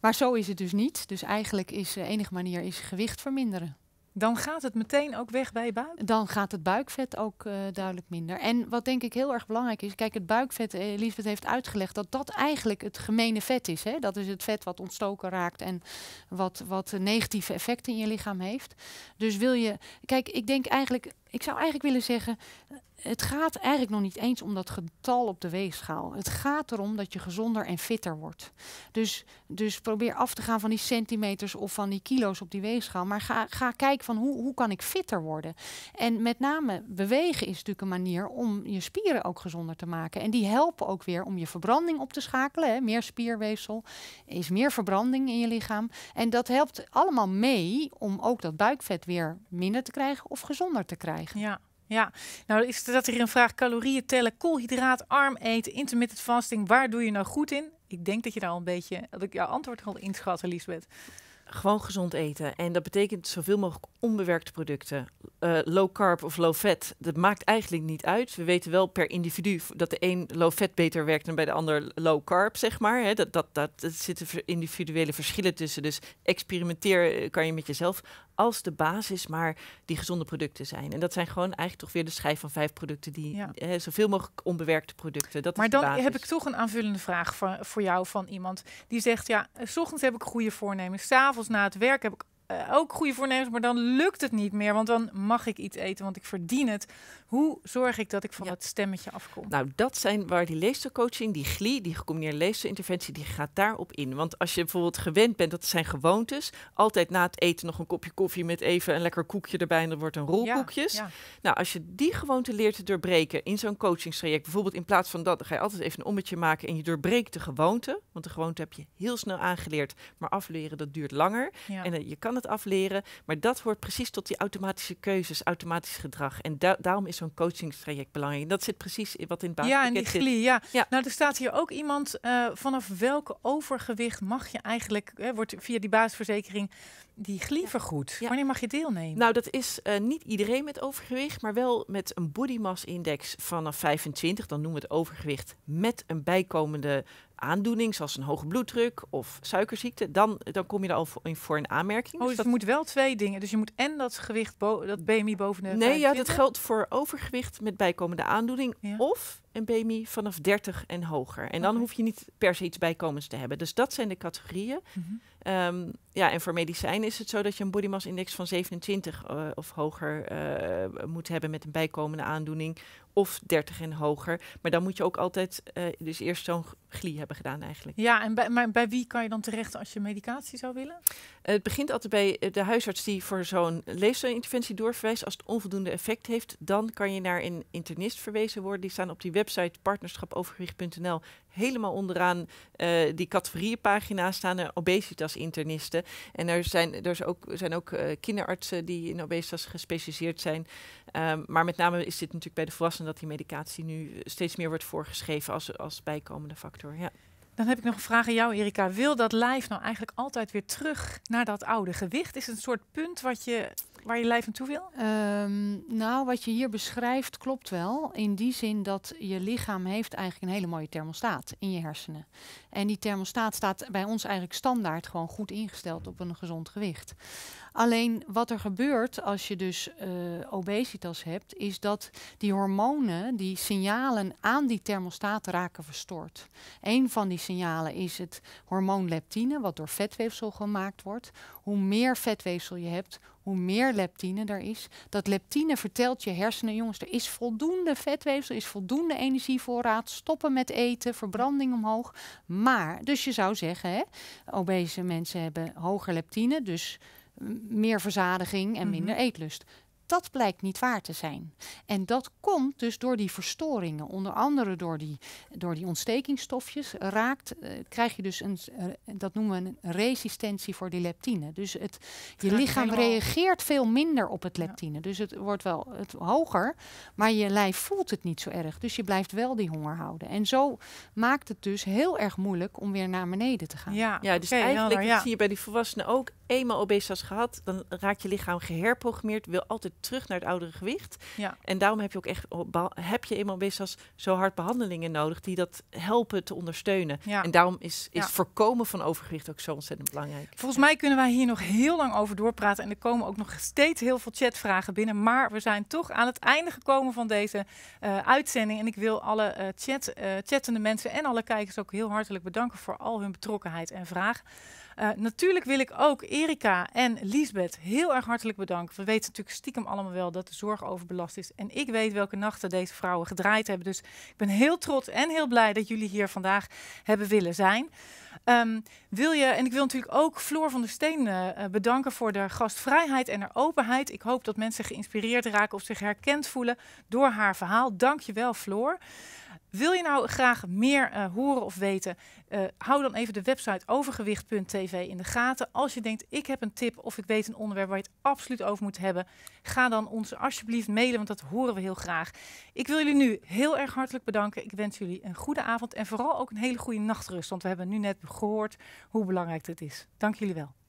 Maar zo is het dus niet. Dus eigenlijk is de uh, enige manier is gewicht verminderen. Dan gaat het meteen ook weg bij je buik? Dan gaat het buikvet ook uh, duidelijk minder. En wat denk ik heel erg belangrijk is, kijk, het buikvet, eh, Liesbeth heeft uitgelegd dat dat eigenlijk het gemene vet is. Hè? Dat is het vet wat ontstoken raakt en wat, wat negatieve effecten in je lichaam heeft. Dus wil je, kijk, ik denk eigenlijk, ik zou eigenlijk willen zeggen, het gaat eigenlijk nog niet eens om dat getal op de weegschaal. Het gaat erom dat je gezonder en fitter wordt. Dus, dus probeer af te gaan van die centimeters of van die kilo's op die weegschaal. Maar ga, ga kijken van hoe, hoe kan ik fitter worden. En met name bewegen is natuurlijk een manier om je spieren ook gezonder te maken. En die helpen ook weer om je verbranding op te schakelen. Hè. Meer spierweefsel is meer verbranding in je lichaam. En dat helpt allemaal mee om ook dat buikvet weer minder te krijgen of gezonder te krijgen. Ja. Ja, nou is dat hier een vraag. Calorieën tellen, koolhydraatarm eten, intermittent fasting. Waar doe je nou goed in? Ik denk dat je daar al een beetje, dat ik jouw antwoord al inschatte, Liesbeth. Gewoon gezond eten. En dat betekent zoveel mogelijk onbewerkte producten. Uh, low carb of low fat, dat maakt eigenlijk niet uit. We weten wel per individu dat de een low fat beter werkt dan bij de ander low carb, zeg maar. He, dat, dat, dat, dat zitten individuele verschillen tussen. Dus experimenteer kan je met jezelf als de basis maar die gezonde producten zijn. En dat zijn gewoon eigenlijk toch weer de schijf van vijf producten die ja. he, zoveel mogelijk onbewerkte producten. Dat maar is dan de basis. Heb ik toch een aanvullende vraag voor, voor jou van iemand die zegt, ja, 's ochtends heb ik goede voornemens, 's avonds na het werk heb ik uh, ook goede voornemens, maar dan lukt het niet meer, want dan mag ik iets eten, want ik verdien het. Hoe zorg ik dat ik van ja. dat stemmetje afkom? Nou, dat zijn waar die leefstijlcoaching, die G L I, die gecombineerde leefstijlinterventie, die gaat daarop in. Want als je bijvoorbeeld gewend bent, dat zijn gewoontes, altijd na het eten nog een kopje koffie met even een lekker koekje erbij en dat wordt een rolkoekjes. Ja, ja. Nou, als je die gewoonte leert te doorbreken in zo'n coachingstraject, bijvoorbeeld in plaats van dat, dan ga je altijd even een ommetje maken en je doorbreekt de gewoonte, want de gewoonte heb je heel snel aangeleerd, maar afleren dat duurt langer. Ja. En uh, je kan het afleren, maar dat hoort precies tot die automatische keuzes, automatisch gedrag. En da daarom is zo'n coachingstraject belangrijk. En dat zit precies in wat in het basispakket zit. Ja, en die G L I, ja. ja. Nou, er staat hier ook iemand, uh, vanaf welk overgewicht mag je eigenlijk, hè, wordt via die basisverzekering die G L I ja. vergoed? Ja. Wanneer mag je deelnemen? Nou, dat is uh, niet iedereen met overgewicht, maar wel met een body mass index vanaf vijfentwintig, dan noemen we het overgewicht, met een bijkomende aandoening, zoals een hoge bloeddruk of suikerziekte, dan, dan kom je er al in voor een aanmerking. Oh, dus, dus dat moet wel twee dingen. Dus je moet en dat gewicht, dat B M I boven de... Nee, vijfentwintig. Ja, dat geldt voor overgewicht met bijkomende aandoening. Ja. Of een B M I vanaf dertig en hoger. En dan okay. hoef je niet per se iets bijkomends te hebben. Dus dat zijn de categorieën. Mm-hmm. um, ja, en voor medicijnen is het zo dat je een body mass index van zevenentwintig uh, of hoger uh, moet hebben met een bijkomende aandoening. Of dertig en hoger. Maar dan moet je ook altijd uh, dus eerst zo'n glie hebben gedaan eigenlijk. Ja, en bij, maar bij wie kan je dan terecht als je medicatie zou willen? Uh, het begint altijd bij de huisarts die voor zo'n leefstijlinterventie doorverwijst. Als het onvoldoende effect heeft, dan kan je naar een internist verwezen worden. Die staan op die website partnerschap overgewicht punt n l. Helemaal onderaan uh, die categorieënpagina staan er obesitas-internisten. En er zijn, er zijn ook, zijn ook uh, kinderartsen die in obesitas gespecialiseerd zijn. Um, maar met name is dit natuurlijk bij de volwassenen dat die medicatie nu steeds meer wordt voorgeschreven als, als bijkomende factor. Ja. Dan heb ik nog een vraag aan jou, Erica. Wil dat lijf nou eigenlijk altijd weer terug naar dat oude gewicht? Is het een soort punt wat je, waar je lijf naartoe wil? Um, nou, wat je hier beschrijft klopt wel. In die zin dat je lichaam heeft eigenlijk een hele mooie thermostaat in je hersenen. En die thermostaat staat bij ons eigenlijk standaard gewoon goed ingesteld op een gezond gewicht. Alleen wat er gebeurt als je dus uh, obesitas hebt, is dat die hormonen, die signalen aan die thermostaat raken verstoord. Een van die signalen is het hormoon leptine, wat door vetweefsel gemaakt wordt. Hoe meer vetweefsel je hebt, hoe meer leptine er is. Dat leptine vertelt je hersenen, jongens, er is voldoende vetweefsel, is voldoende energievoorraad, stoppen met eten, verbranding omhoog. Maar, dus je zou zeggen, hè, obese mensen hebben hoger leptine, dus meer verzadiging en minder mm-hmm. eetlust. Dat blijkt niet waar te zijn. En dat komt dus door die verstoringen. Onder andere door die, door die ontstekingsstofjes raakt, eh, krijg je dus een, dat noemen we een resistentie voor die leptine. Dus het, je het lichaam helemaal... reageert veel minder op het leptine. Ja. Dus het wordt wel het, hoger, maar je lijf voelt het niet zo erg. Dus je blijft wel die honger houden. En zo maakt het dus heel erg moeilijk om weer naar beneden te gaan. Ja, ja dus okay, eigenlijk helder, ja. zie je bij die volwassenen ook. Eenmaal obesitas gehad, dan raakt je lichaam geherprogrammeerd, wil altijd terug naar het oudere gewicht. Ja. En daarom heb je ook echt, heb je eenmaal obesitas zo hard behandelingen nodig die dat helpen te ondersteunen. Ja. En daarom is, is ja. voorkomen van overgewicht ook zo ontzettend belangrijk. Volgens mij kunnen wij hier nog heel lang over doorpraten en er komen ook nog steeds heel veel chatvragen binnen. Maar we zijn toch aan het einde gekomen van deze uh, uitzending. En ik wil alle uh, chat, uh, chattende mensen en alle kijkers ook heel hartelijk bedanken voor al hun betrokkenheid en vragen. Uh, natuurlijk wil ik ook Erica en Liesbeth heel erg hartelijk bedanken. We weten natuurlijk stiekem allemaal wel dat de zorg overbelast is. En ik weet welke nachten deze vrouwen gedraaid hebben. Dus ik ben heel trots en heel blij dat jullie hier vandaag hebben willen zijn. Um, wil je, en ik wil natuurlijk ook Floor van der Steen uh, bedanken voor de gastvrijheid en haar openheid. Ik hoop dat mensen geïnspireerd raken of zich herkend voelen door haar verhaal. Dank je wel, Floor. Wil je nou graag meer uh, horen of weten? Uh, hou dan even de website overgewicht punt t v in de gaten. Als je denkt, ik heb een tip of ik weet een onderwerp waar je het absoluut over moet hebben. Ga dan ons alsjeblieft mailen, want dat horen we heel graag. Ik wil jullie nu heel erg hartelijk bedanken. Ik wens jullie een goede avond en vooral ook een hele goede nachtrust. Want we hebben nu net gehoord hoe belangrijk dit is. Dank jullie wel.